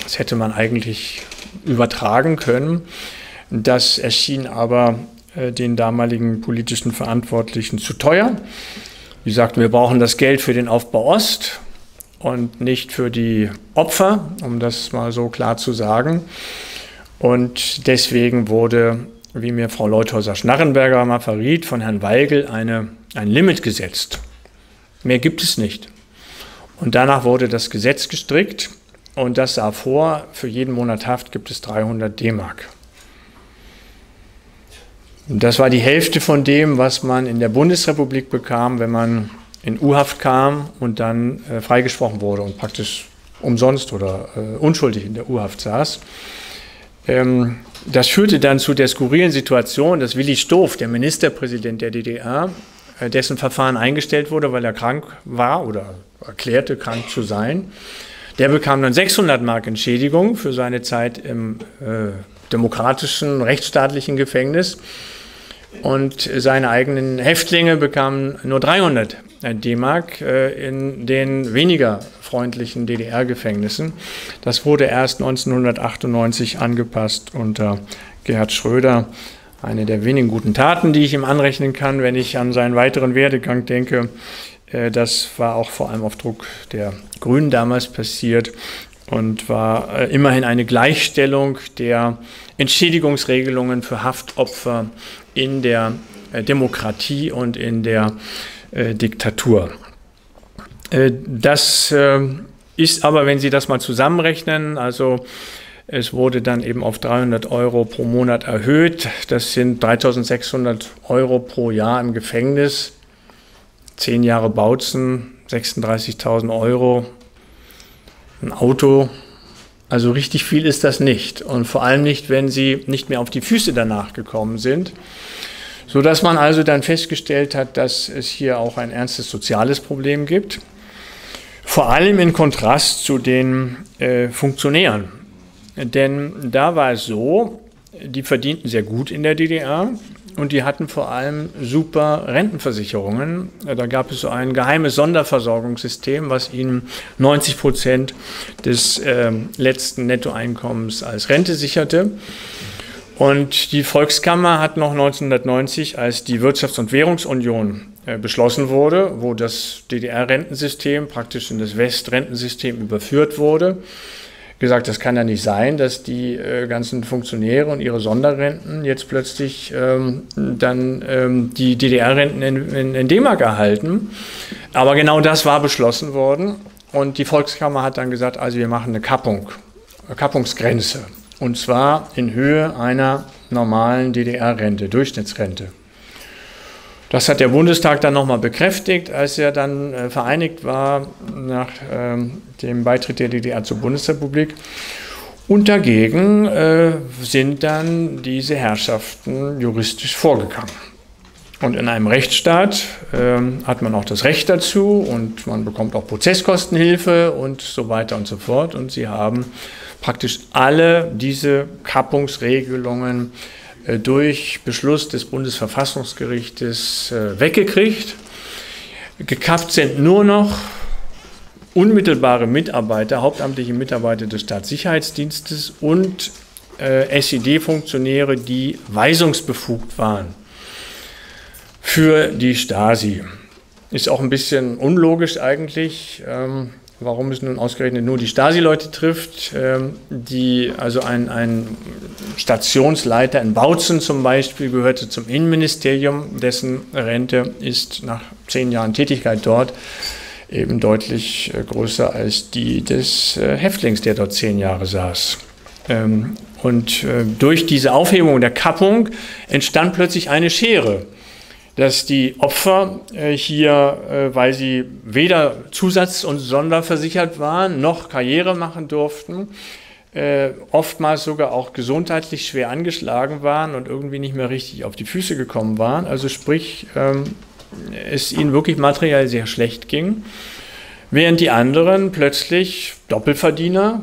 Das hätte man eigentlich übertragen können. Das erschien aber den damaligen politischen Verantwortlichen zu teuer. Die sagten, wir brauchen das Geld für den Aufbau Ost und nicht für die Opfer, um das mal so klar zu sagen. Und deswegen wurde, wie mir Frau Leuthäuser-Schnarrenberger mal verriet, von Herrn Weigel eine, ein Limit gesetzt. Mehr gibt es nicht. Und danach wurde das Gesetz gestrickt und das sah vor, für jeden Monat Haft gibt es dreihundert D-Mark. Das war die Hälfte von dem, was man in der Bundesrepublik bekam, wenn man in U-Haft kam und dann äh, freigesprochen wurde und praktisch umsonst oder äh, unschuldig in der U-Haft saß. Ähm, das führte dann zu der skurrilen Situation, dass Willi Stoph, der Ministerpräsident der D D R, äh, dessen Verfahren eingestellt wurde, weil er krank war oder erklärte, krank zu sein. Der bekam dann sechshundert Mark Entschädigung für seine Zeit im äh, demokratischen, rechtsstaatlichen Gefängnis. Und seine eigenen Häftlinge bekamen nur dreihundert D-Mark in den weniger freundlichen D D R-Gefängnissen. Das wurde erst neunzehnhundertachtundneunzig angepasst unter Gerhard Schröder. Eine der wenigen guten Taten, die ich ihm anrechnen kann, wenn ich an seinen weiteren Werdegang denke. Das war auch vor allem auf Druck der Grünen damals passiert und war immerhin eine Gleichstellung der Entschädigungsregelungen für Haftopfer in der Demokratie und in der äh, Diktatur. Äh, das äh, ist aber, wenn Sie das mal zusammenrechnen, also es wurde dann eben auf dreihundert Euro pro Monat erhöht, das sind dreitausendsechshundert Euro pro Jahr im Gefängnis, zehn Jahre Bautzen, sechsunddreißigtausend Euro, ein Auto. Also richtig viel ist das nicht und vor allem nicht, wenn sie nicht mehr auf die Füße danach gekommen sind, sodass man also dann festgestellt hat, dass es hier auch ein ernstes soziales Problem gibt, vor allem in Kontrast zu den äh, Funktionären. Denn da war es so, die verdienten sehr gut in der D D R und die hatten vor allem super Rentenversicherungen. Da gab es so ein geheimes Sonderversorgungssystem, was ihnen neunzig Prozent des äh, letzten Nettoeinkommens als Rente sicherte. Und die Volkskammer hat noch neunzehnhundertneunzig, als die Wirtschafts- und Währungsunion äh, beschlossen wurde, wo das D D R-Rentensystem praktisch in das West-Rentensystem überführt wurde, gesagt, das kann ja nicht sein, dass die äh, ganzen Funktionäre und ihre Sonderrenten jetzt plötzlich ähm, dann ähm, die D D R-Renten in, in, in D-Mark erhalten. Aber genau das war beschlossen worden und die Volkskammer hat dann gesagt, also wir machen eine Kappung, eine Kappungsgrenze. Und zwar in Höhe einer normalen D D R-Rente, Durchschnittsrente. Das hat der Bundestag dann nochmal bekräftigt, als er dann äh, vereinigt war nach ähm, dem Beitritt der D D R zur Bundesrepublik. Und dagegen äh, sind dann diese Herrschaften juristisch vorgegangen. Und in einem Rechtsstaat äh, hat man auch das Recht dazu und man bekommt auch Prozesskostenhilfe und so weiter und so fort. Und sie haben praktisch alle diese Kappungsregelungen äh, durch Beschluss des Bundesverfassungsgerichtes äh, weggekriegt. Gekappt sind nur noch unmittelbare Mitarbeiter, hauptamtliche Mitarbeiter des Staatssicherheitsdienstes und äh, S E D-Funktionäre, die weisungsbefugt waren für die Stasi. Ist auch ein bisschen unlogisch eigentlich, ähm, warum es nun ausgerechnet nur die Stasi-Leute trifft, ähm, die, also ein, ein Stationsleiter in Bautzen zum Beispiel gehörte zum Innenministerium, dessen Rente ist nach zehn Jahren Tätigkeit dort eben deutlich äh, größer als die des äh, Häftlings, der dort zehn Jahre saß. Ähm, und äh, durch diese Aufhebung der Kappung entstand plötzlich eine Schere, dass die Opfer äh, hier, äh, weil sie weder Zusatz- und Sonderversichert waren, noch Karriere machen durften, äh, oftmals sogar auch gesundheitlich schwer angeschlagen waren und irgendwie nicht mehr richtig auf die Füße gekommen waren. Also sprich, ähm, es ihnen wirklich materiell sehr schlecht ging, während die anderen plötzlich Doppelverdiener,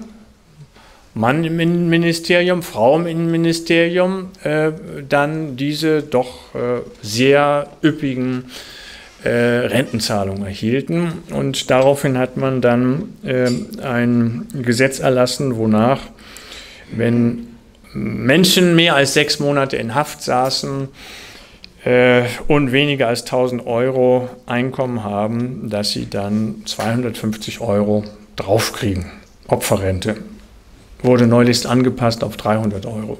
Mann im Innenministerium, Frau im Innenministerium, äh, dann diese doch äh, sehr üppigen äh, Rentenzahlungen erhielten. Und daraufhin hat man dann äh, ein Gesetz erlassen, wonach, wenn Menschen mehr als sechs Monate in Haft saßen äh, und weniger als tausend Euro Einkommen haben, dass sie dann zweihundertfünfzig Euro draufkriegen, Opferrente. Wurde neulichst angepasst auf dreihundert Euro.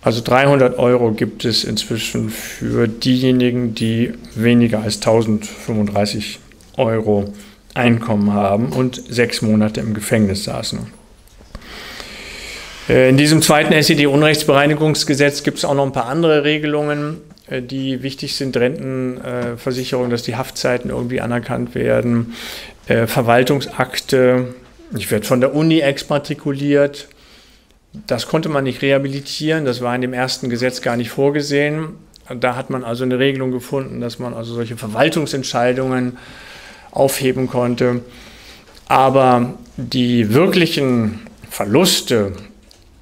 Also dreihundert Euro gibt es inzwischen für diejenigen, die weniger als tausendfünfunddreißig Euro Einkommen haben und sechs Monate im Gefängnis saßen. In diesem zweiten S E D-Unrechtsbereinigungsgesetz gibt es auch noch ein paar andere Regelungen, die wichtig sind. Rentenversicherung, dass die Haftzeiten irgendwie anerkannt werden, Verwaltungsakte. Ich werde von der Uni exmatrikuliert. Das konnte man nicht rehabilitieren. Das war in dem ersten Gesetz gar nicht vorgesehen. Da hat man also eine Regelung gefunden, dass man also solche Verwaltungsentscheidungen aufheben konnte. Aber die wirklichen Verluste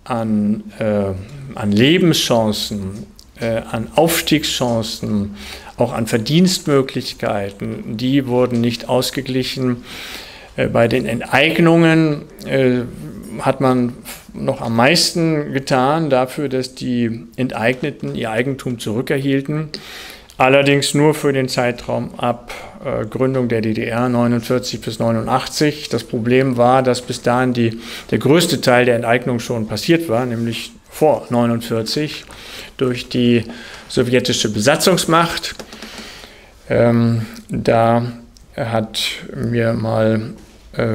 an, äh, an Lebenschancen, äh, an Aufstiegschancen, auch an Verdienstmöglichkeiten, die wurden nicht ausgeglichen. Bei den Enteignungen äh, hat man noch am meisten getan dafür, dass die Enteigneten ihr Eigentum zurückerhielten. Allerdings nur für den Zeitraum ab äh, Gründung der D D R neunundvierzig bis neunundachtzig. Das Problem war, dass bis dahin die, der größte Teil der Enteignung schon passiert war, nämlich vor neunundvierzig durch die sowjetische Besatzungsmacht. Ähm, da hat mir mal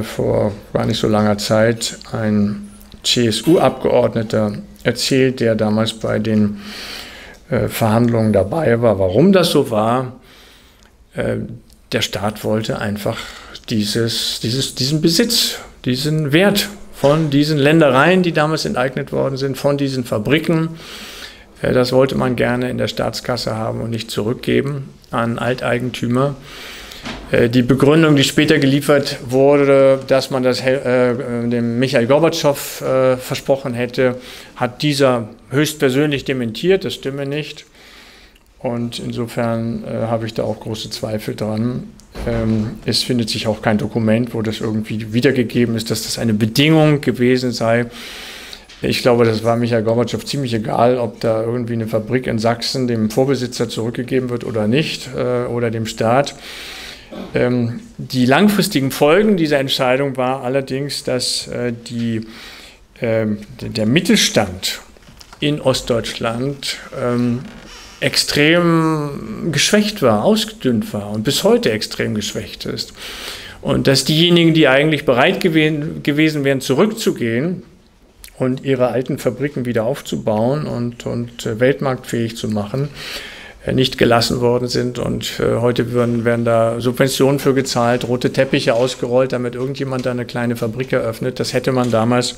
vor gar nicht so langer Zeit ein C S U-Abgeordneter erzählt, der damals bei den äh, Verhandlungen dabei war, warum das so war. Äh, der Staat wollte einfach dieses, dieses, diesen Besitz, diesen Wert von diesen Ländereien, die damals enteignet worden sind, von diesen Fabriken, äh, das wollte man gerne in der Staatskasse haben und nicht zurückgeben an Alteigentümer. Die Begründung, die später geliefert wurde, dass man das äh, dem Michael Gorbatschow äh, versprochen hätte, hat dieser höchstpersönlich dementiert, das stimme nicht. Und insofern äh, habe ich da auch große Zweifel dran. Ähm, es findet sich auch kein Dokument, wo das irgendwie wiedergegeben ist, dass das eine Bedingung gewesen sei. Ich glaube, das war Michael Gorbatschow ziemlich egal, ob da irgendwie eine Fabrik in Sachsen dem Vorbesitzer zurückgegeben wird oder nicht, äh, oder dem Staat. Ähm, die langfristigen Folgen dieser Entscheidung war allerdings, dass äh, die, äh, der Mittelstand in Ostdeutschland ähm, extrem geschwächt war, ausgedünnt war und bis heute extrem geschwächt ist. Und dass diejenigen, die eigentlich bereit gew- gewesen wären, zurückzugehen und ihre alten Fabriken wieder aufzubauen und, und weltmarktfähig zu machen, nicht gelassen worden sind. Und heute werden, werden da Subventionen für gezahlt, rote Teppiche ausgerollt, damit irgendjemand da eine kleine Fabrik eröffnet. Das hätte man damals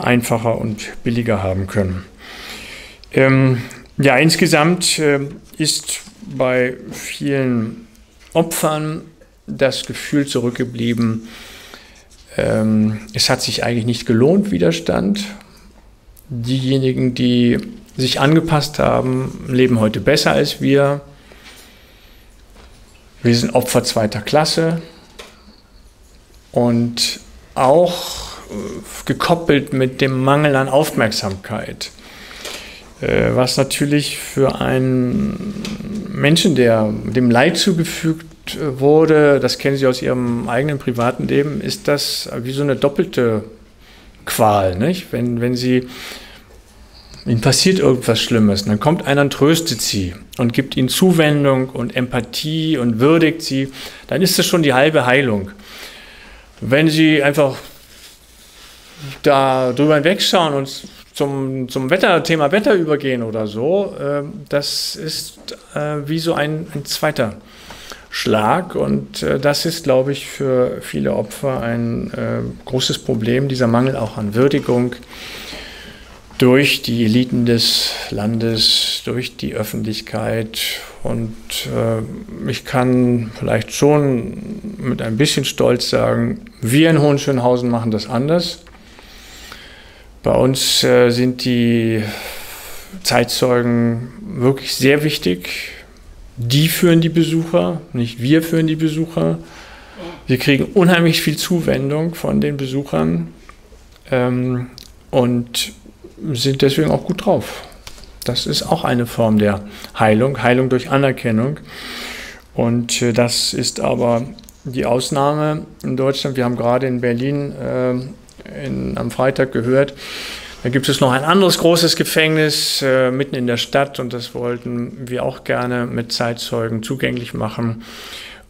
einfacher und billiger haben können. Ähm, ja, insgesamt ist bei vielen Opfern das Gefühl zurückgeblieben, es hat sich eigentlich nicht gelohnt, Widerstand. Diejenigen, die sich angepasst haben, leben heute besser als wir. Wir sind Opfer zweiter Klasse. Und auch gekoppelt mit dem Mangel an Aufmerksamkeit, was natürlich für einen Menschen, der dem Leid zugefügt wurde, das kennen Sie aus Ihrem eigenen privaten Leben, ist das wie so eine doppelte Qual, nicht? Wenn, wenn Sie, Ihnen passiert irgendwas Schlimmes, dann kommt einer und tröstet Sie und gibt Ihnen Zuwendung und Empathie und würdigt Sie, dann ist das schon die halbe Heilung. Wenn Sie einfach da drüber hinwegschauen und zum, zum Wetter, Thema Wetter übergehen oder so, äh, das ist äh, wie so ein, ein zweiter Schlag, und äh, das ist, glaube ich, für viele Opfer ein äh, großes Problem, dieser Mangel auch an Würdigung durch die Eliten des Landes, durch die Öffentlichkeit, und äh, ich kann vielleicht schon mit ein bisschen Stolz sagen, wir in Hohenschönhausen machen das anders. Bei uns äh, sind die Zeitzeugen wirklich sehr wichtig. Die führen die Besucher, nicht wir führen die Besucher. Wir kriegen unheimlich viel Zuwendung von den Besuchern ähm, und sind deswegen auch gut drauf. Das ist auch eine Form der Heilung, Heilung durch Anerkennung. Und äh, das ist aber die Ausnahme in Deutschland. Wir haben gerade in Berlin äh, in, am Freitag gehört, da gibt es noch ein anderes großes Gefängnis äh, mitten in der Stadt, und das wollten wir auch gerne mit Zeitzeugen zugänglich machen.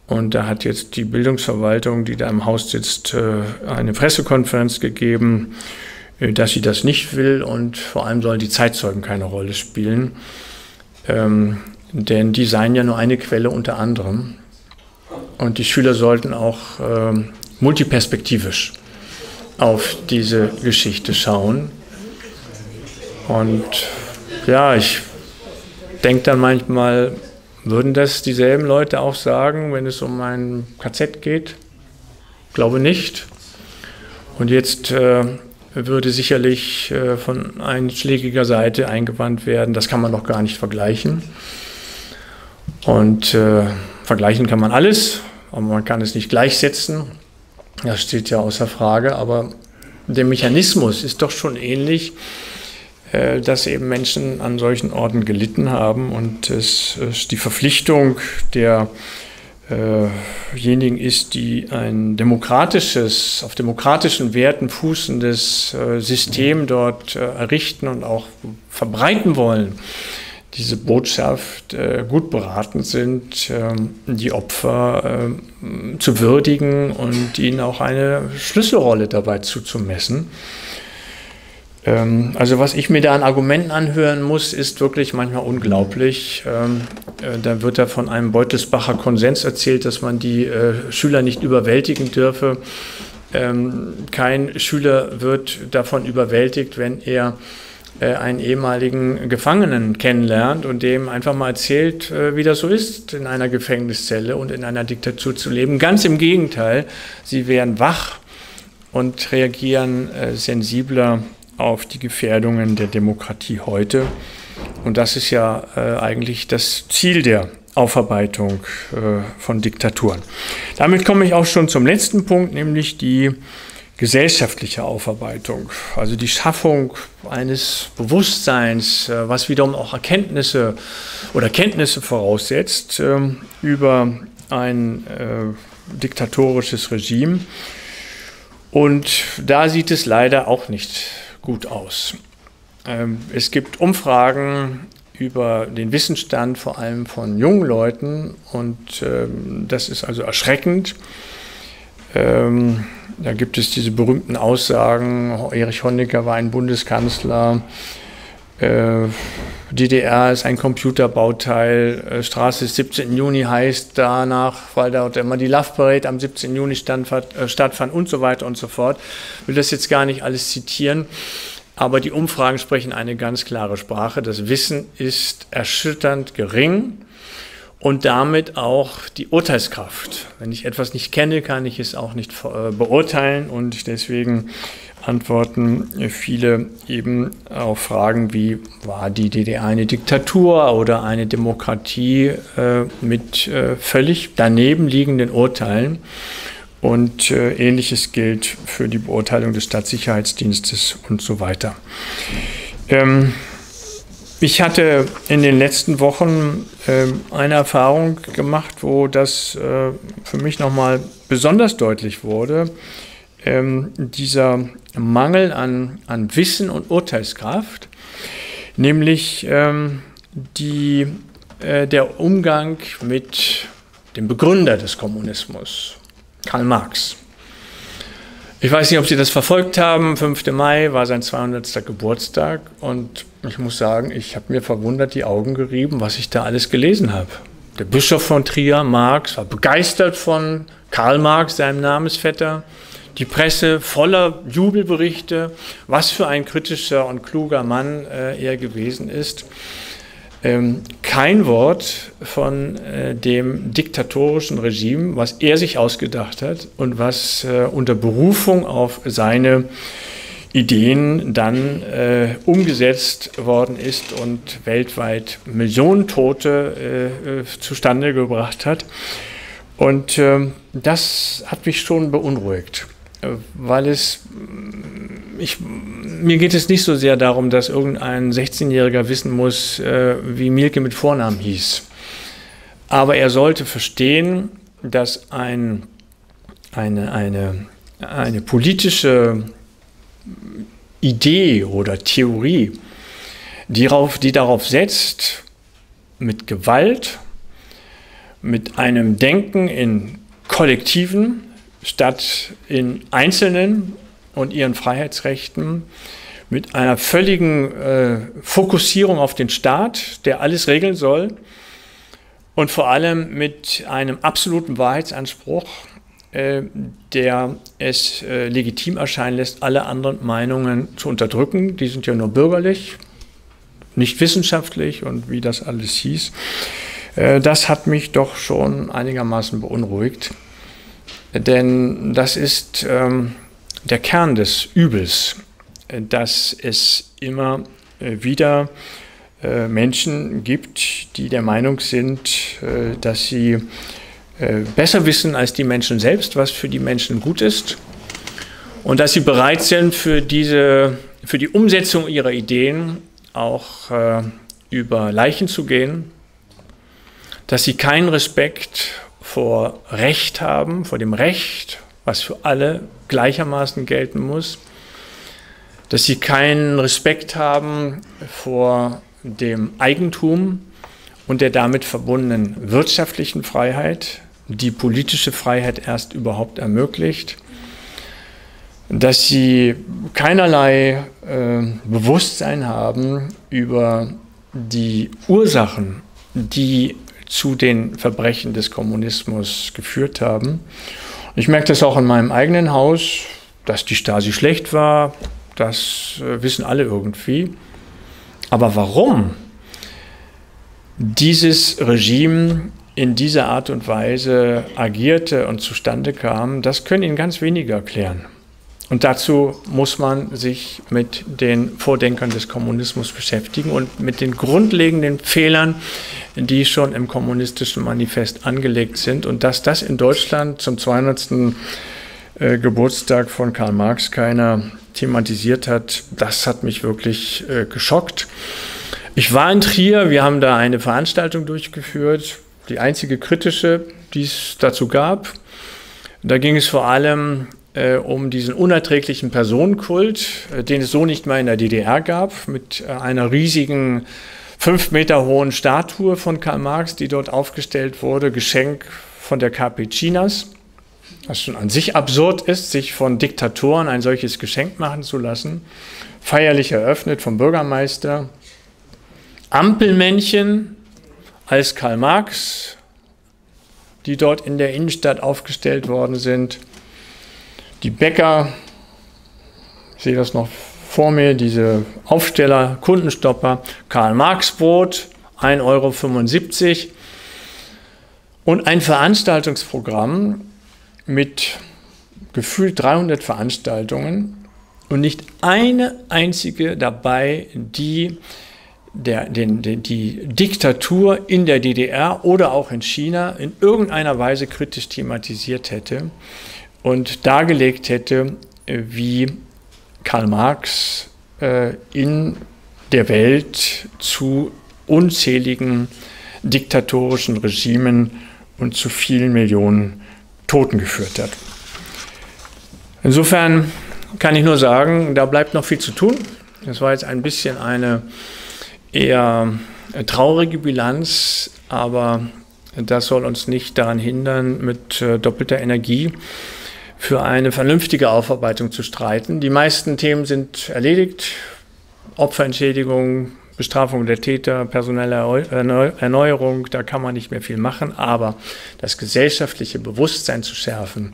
Und da hat jetzt die Bildungsverwaltung, die da im Haus sitzt, äh, eine Pressekonferenz gegeben, äh, dass sie das nicht will, und vor allem sollen die Zeitzeugen keine Rolle spielen, ähm, denn die seien ja nur eine Quelle unter anderem. Und die Schüler sollten auch äh, multiperspektivisch auf diese Geschichte schauen. Und ja, ich denke dann manchmal, würden das dieselben Leute auch sagen, wenn es um ein K Z geht? Glaube nicht. Und jetzt äh, würde sicherlich äh, von einschlägiger Seite eingewandt werden, das kann man doch gar nicht vergleichen. Und äh, vergleichen kann man alles, aber man kann es nicht gleichsetzen. Das steht ja außer Frage, aber der Mechanismus ist doch schon ähnlich, dass eben Menschen an solchen Orten gelitten haben, und es die Verpflichtung derjenigen äh, ist, die ein demokratisches, auf demokratischen Werten fußendes äh, System dort äh, errichten und auch verbreiten wollen, diese Botschaft äh, gut beraten sind, äh, die Opfer äh, zu würdigen und ihnen auch eine Schlüsselrolle dabei zuzumessen. Also was ich mir da an Argumenten anhören muss, ist wirklich manchmal unglaublich. Da wird da von einem Beutelsbacher Konsens erzählt, dass man die Schüler nicht überwältigen dürfe. Kein Schüler wird davon überwältigt, wenn er einen ehemaligen Gefangenen kennenlernt und dem einfach mal erzählt, wie das so ist, in einer Gefängniszelle und in einer Diktatur zu leben. Ganz im Gegenteil, sie wären wach und reagieren sensibler auf die Gefährdungen der Demokratie heute. Und das ist ja äh, eigentlich das Ziel der Aufarbeitung äh, von Diktaturen. Damit komme ich auch schon zum letzten Punkt, nämlich die gesellschaftliche Aufarbeitung, also die Schaffung eines Bewusstseins, äh, was wiederum auch Erkenntnisse oder Kenntnisse voraussetzt äh, über ein äh, diktatorisches Regime. Und da sieht es leider auch nicht gut aus. Ähm, es gibt Umfragen über den Wissensstand, vor allem von jungen Leuten, und ähm, das ist also erschreckend. Ähm, da gibt es diese berühmten Aussagen, Erich Honecker war ein Bundeskanzler, äh, D D R ist ein Computerbauteil, äh, Straße des siebzehnten Juni heißt danach, weil da immer die Love Parade am siebzehnten Juni stand, äh, stattfand und so weiter und so fort. Ich will das jetzt gar nicht alles zitieren. Aber die Umfragen sprechen eine ganz klare Sprache. Das Wissen ist erschütternd gering und damit auch die Urteilskraft. Wenn ich etwas nicht kenne, kann ich es auch nicht beurteilen. Und deswegen antworten viele eben auf Fragen wie, war die D D R eine Diktatur oder eine Demokratie äh, mit äh, völlig daneben liegenden Urteilen? Und äh, Ähnliches gilt für die Beurteilung des Staatssicherheitsdienstes und so weiter. Ähm, ich hatte in den letzten Wochen äh, eine Erfahrung gemacht, wo das äh, für mich nochmal besonders deutlich wurde. Ähm, dieser Mangel an, an Wissen und Urteilskraft, nämlich ähm, die, äh, der Umgang mit dem Begründer des Kommunismus, Karl Marx. Ich weiß nicht, ob Sie das verfolgt haben. fünfter Mai war sein zweihundertsten Geburtstag und ich muss sagen, ich habe mir verwundert die Augen gerieben, was ich da alles gelesen habe. Der Bischof von Trier, Marx, war begeistert von Karl Marx, seinem Namensvetter. Die Presse voller Jubelberichte, was für ein kritischer und kluger Mann äh, er gewesen ist. Ähm, kein Wort von äh, dem diktatorischen Regime, was er sich ausgedacht hat und was äh, unter Berufung auf seine Ideen dann äh, umgesetzt worden ist und weltweit Millionen Tote äh, äh, zustande gebracht hat. Und äh, das hat mich schon beunruhigt, äh, weil es... Ich, mir geht es nicht so sehr darum, dass irgendein sechzehnjähriger wissen muss, äh, wie Mielke mit Vornamen hieß. Aber er sollte verstehen, dass ein, eine, eine, eine politische Idee oder Theorie, die, rauf, die darauf setzt, mit Gewalt, mit einem Denken in Kollektiven statt in Einzelnen, und ihren Freiheitsrechten, mit einer völligen äh, Fokussierung auf den Staat, der alles regeln soll, und vor allem mit einem absoluten Wahrheitsanspruch, äh, der es äh, legitim erscheinen lässt, alle anderen Meinungen zu unterdrücken. Die sind ja nur bürgerlich, nicht wissenschaftlich und wie das alles hieß. Äh, das hat mich doch schon einigermaßen beunruhigt, denn das ist... Ähm, der Kern des Übels, dass es immer wieder Menschen gibt, die der Meinung sind, dass sie besser wissen als die Menschen selbst, was für die Menschen gut ist, und dass sie bereit sind, für diese, für die Umsetzung ihrer Ideen auch über Leichen zu gehen, dass sie keinen Respekt vor Recht haben, vor dem Recht, was für alle gleichermaßen gelten muss, dass sie keinen Respekt haben vor dem Eigentum und der damit verbundenen wirtschaftlichen Freiheit, die politische Freiheit erst überhaupt ermöglicht, dass sie keinerlei äh, Bewusstsein haben über die Ursachen, die zu den Verbrechen des Kommunismus geführt haben. Ich merke das auch in meinem eigenen Haus, dass die Stasi schlecht war, das wissen alle irgendwie. Aber warum dieses Regime in dieser Art und Weise agierte und zustande kam, das können Ihnen ganz wenige erklären. Und dazu muss man sich mit den Vordenkern des Kommunismus beschäftigen und mit den grundlegenden Fehlern, die schon im kommunistischen Manifest angelegt sind. Und dass das in Deutschland zum zweihundertsten Geburtstag von Karl Marx keiner thematisiert hat, das hat mich wirklich äh, geschockt. Ich war in Trier, wir haben da eine Veranstaltung durchgeführt, die einzige kritische, die es dazu gab. Da ging es vor allem um diesen unerträglichen Personenkult, den es so nicht mal in der D D R gab, mit einer riesigen, fünf Meter hohen Statue von Karl Marx, die dort aufgestellt wurde, Geschenk von der K P Chinas, was schon an sich absurd ist, sich von Diktatoren ein solches Geschenk machen zu lassen, feierlich eröffnet vom Bürgermeister, Ampelmännchen als Karl Marx, die dort in der Innenstadt aufgestellt worden sind, die Bäcker, ich sehe das noch vor mir, diese Aufsteller, Kundenstopper, Karl-Marx-Brot, ein Euro fünfundsiebzig und ein Veranstaltungsprogramm mit gefühlt dreihundert Veranstaltungen und nicht eine einzige dabei, die der, den, den, die Diktatur in der D D R oder auch in China in irgendeiner Weise kritisch thematisiert hätte und dargelegt hätte, wie Karl Marx äh, in der Welt zu unzähligen diktatorischen Regimen und zu vielen Millionen Toten geführt hat. Insofern kann ich nur sagen, da bleibt noch viel zu tun. Das war jetzt ein bisschen eine eher traurige Bilanz, aber das soll uns nicht daran hindern, mit äh, doppelter Energie für eine vernünftige Aufarbeitung zu streiten. Die meisten Themen sind erledigt. Opferentschädigung, Bestrafung der Täter, personelle Erneuerung, da kann man nicht mehr viel machen. Aber das gesellschaftliche Bewusstsein zu schärfen,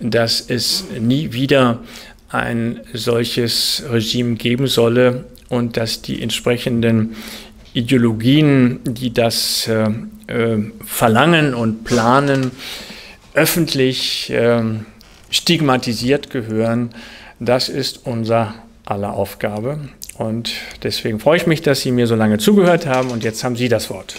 dass es nie wieder ein solches Regime geben solle und dass die entsprechenden Ideologien, die das äh, äh, verlangen und planen, öffentlich äh, stigmatisiert gehören, das ist unser aller Aufgabe. Und deswegen freue ich mich, dass Sie mir so lange zugehört haben. Und jetzt haben Sie das Wort.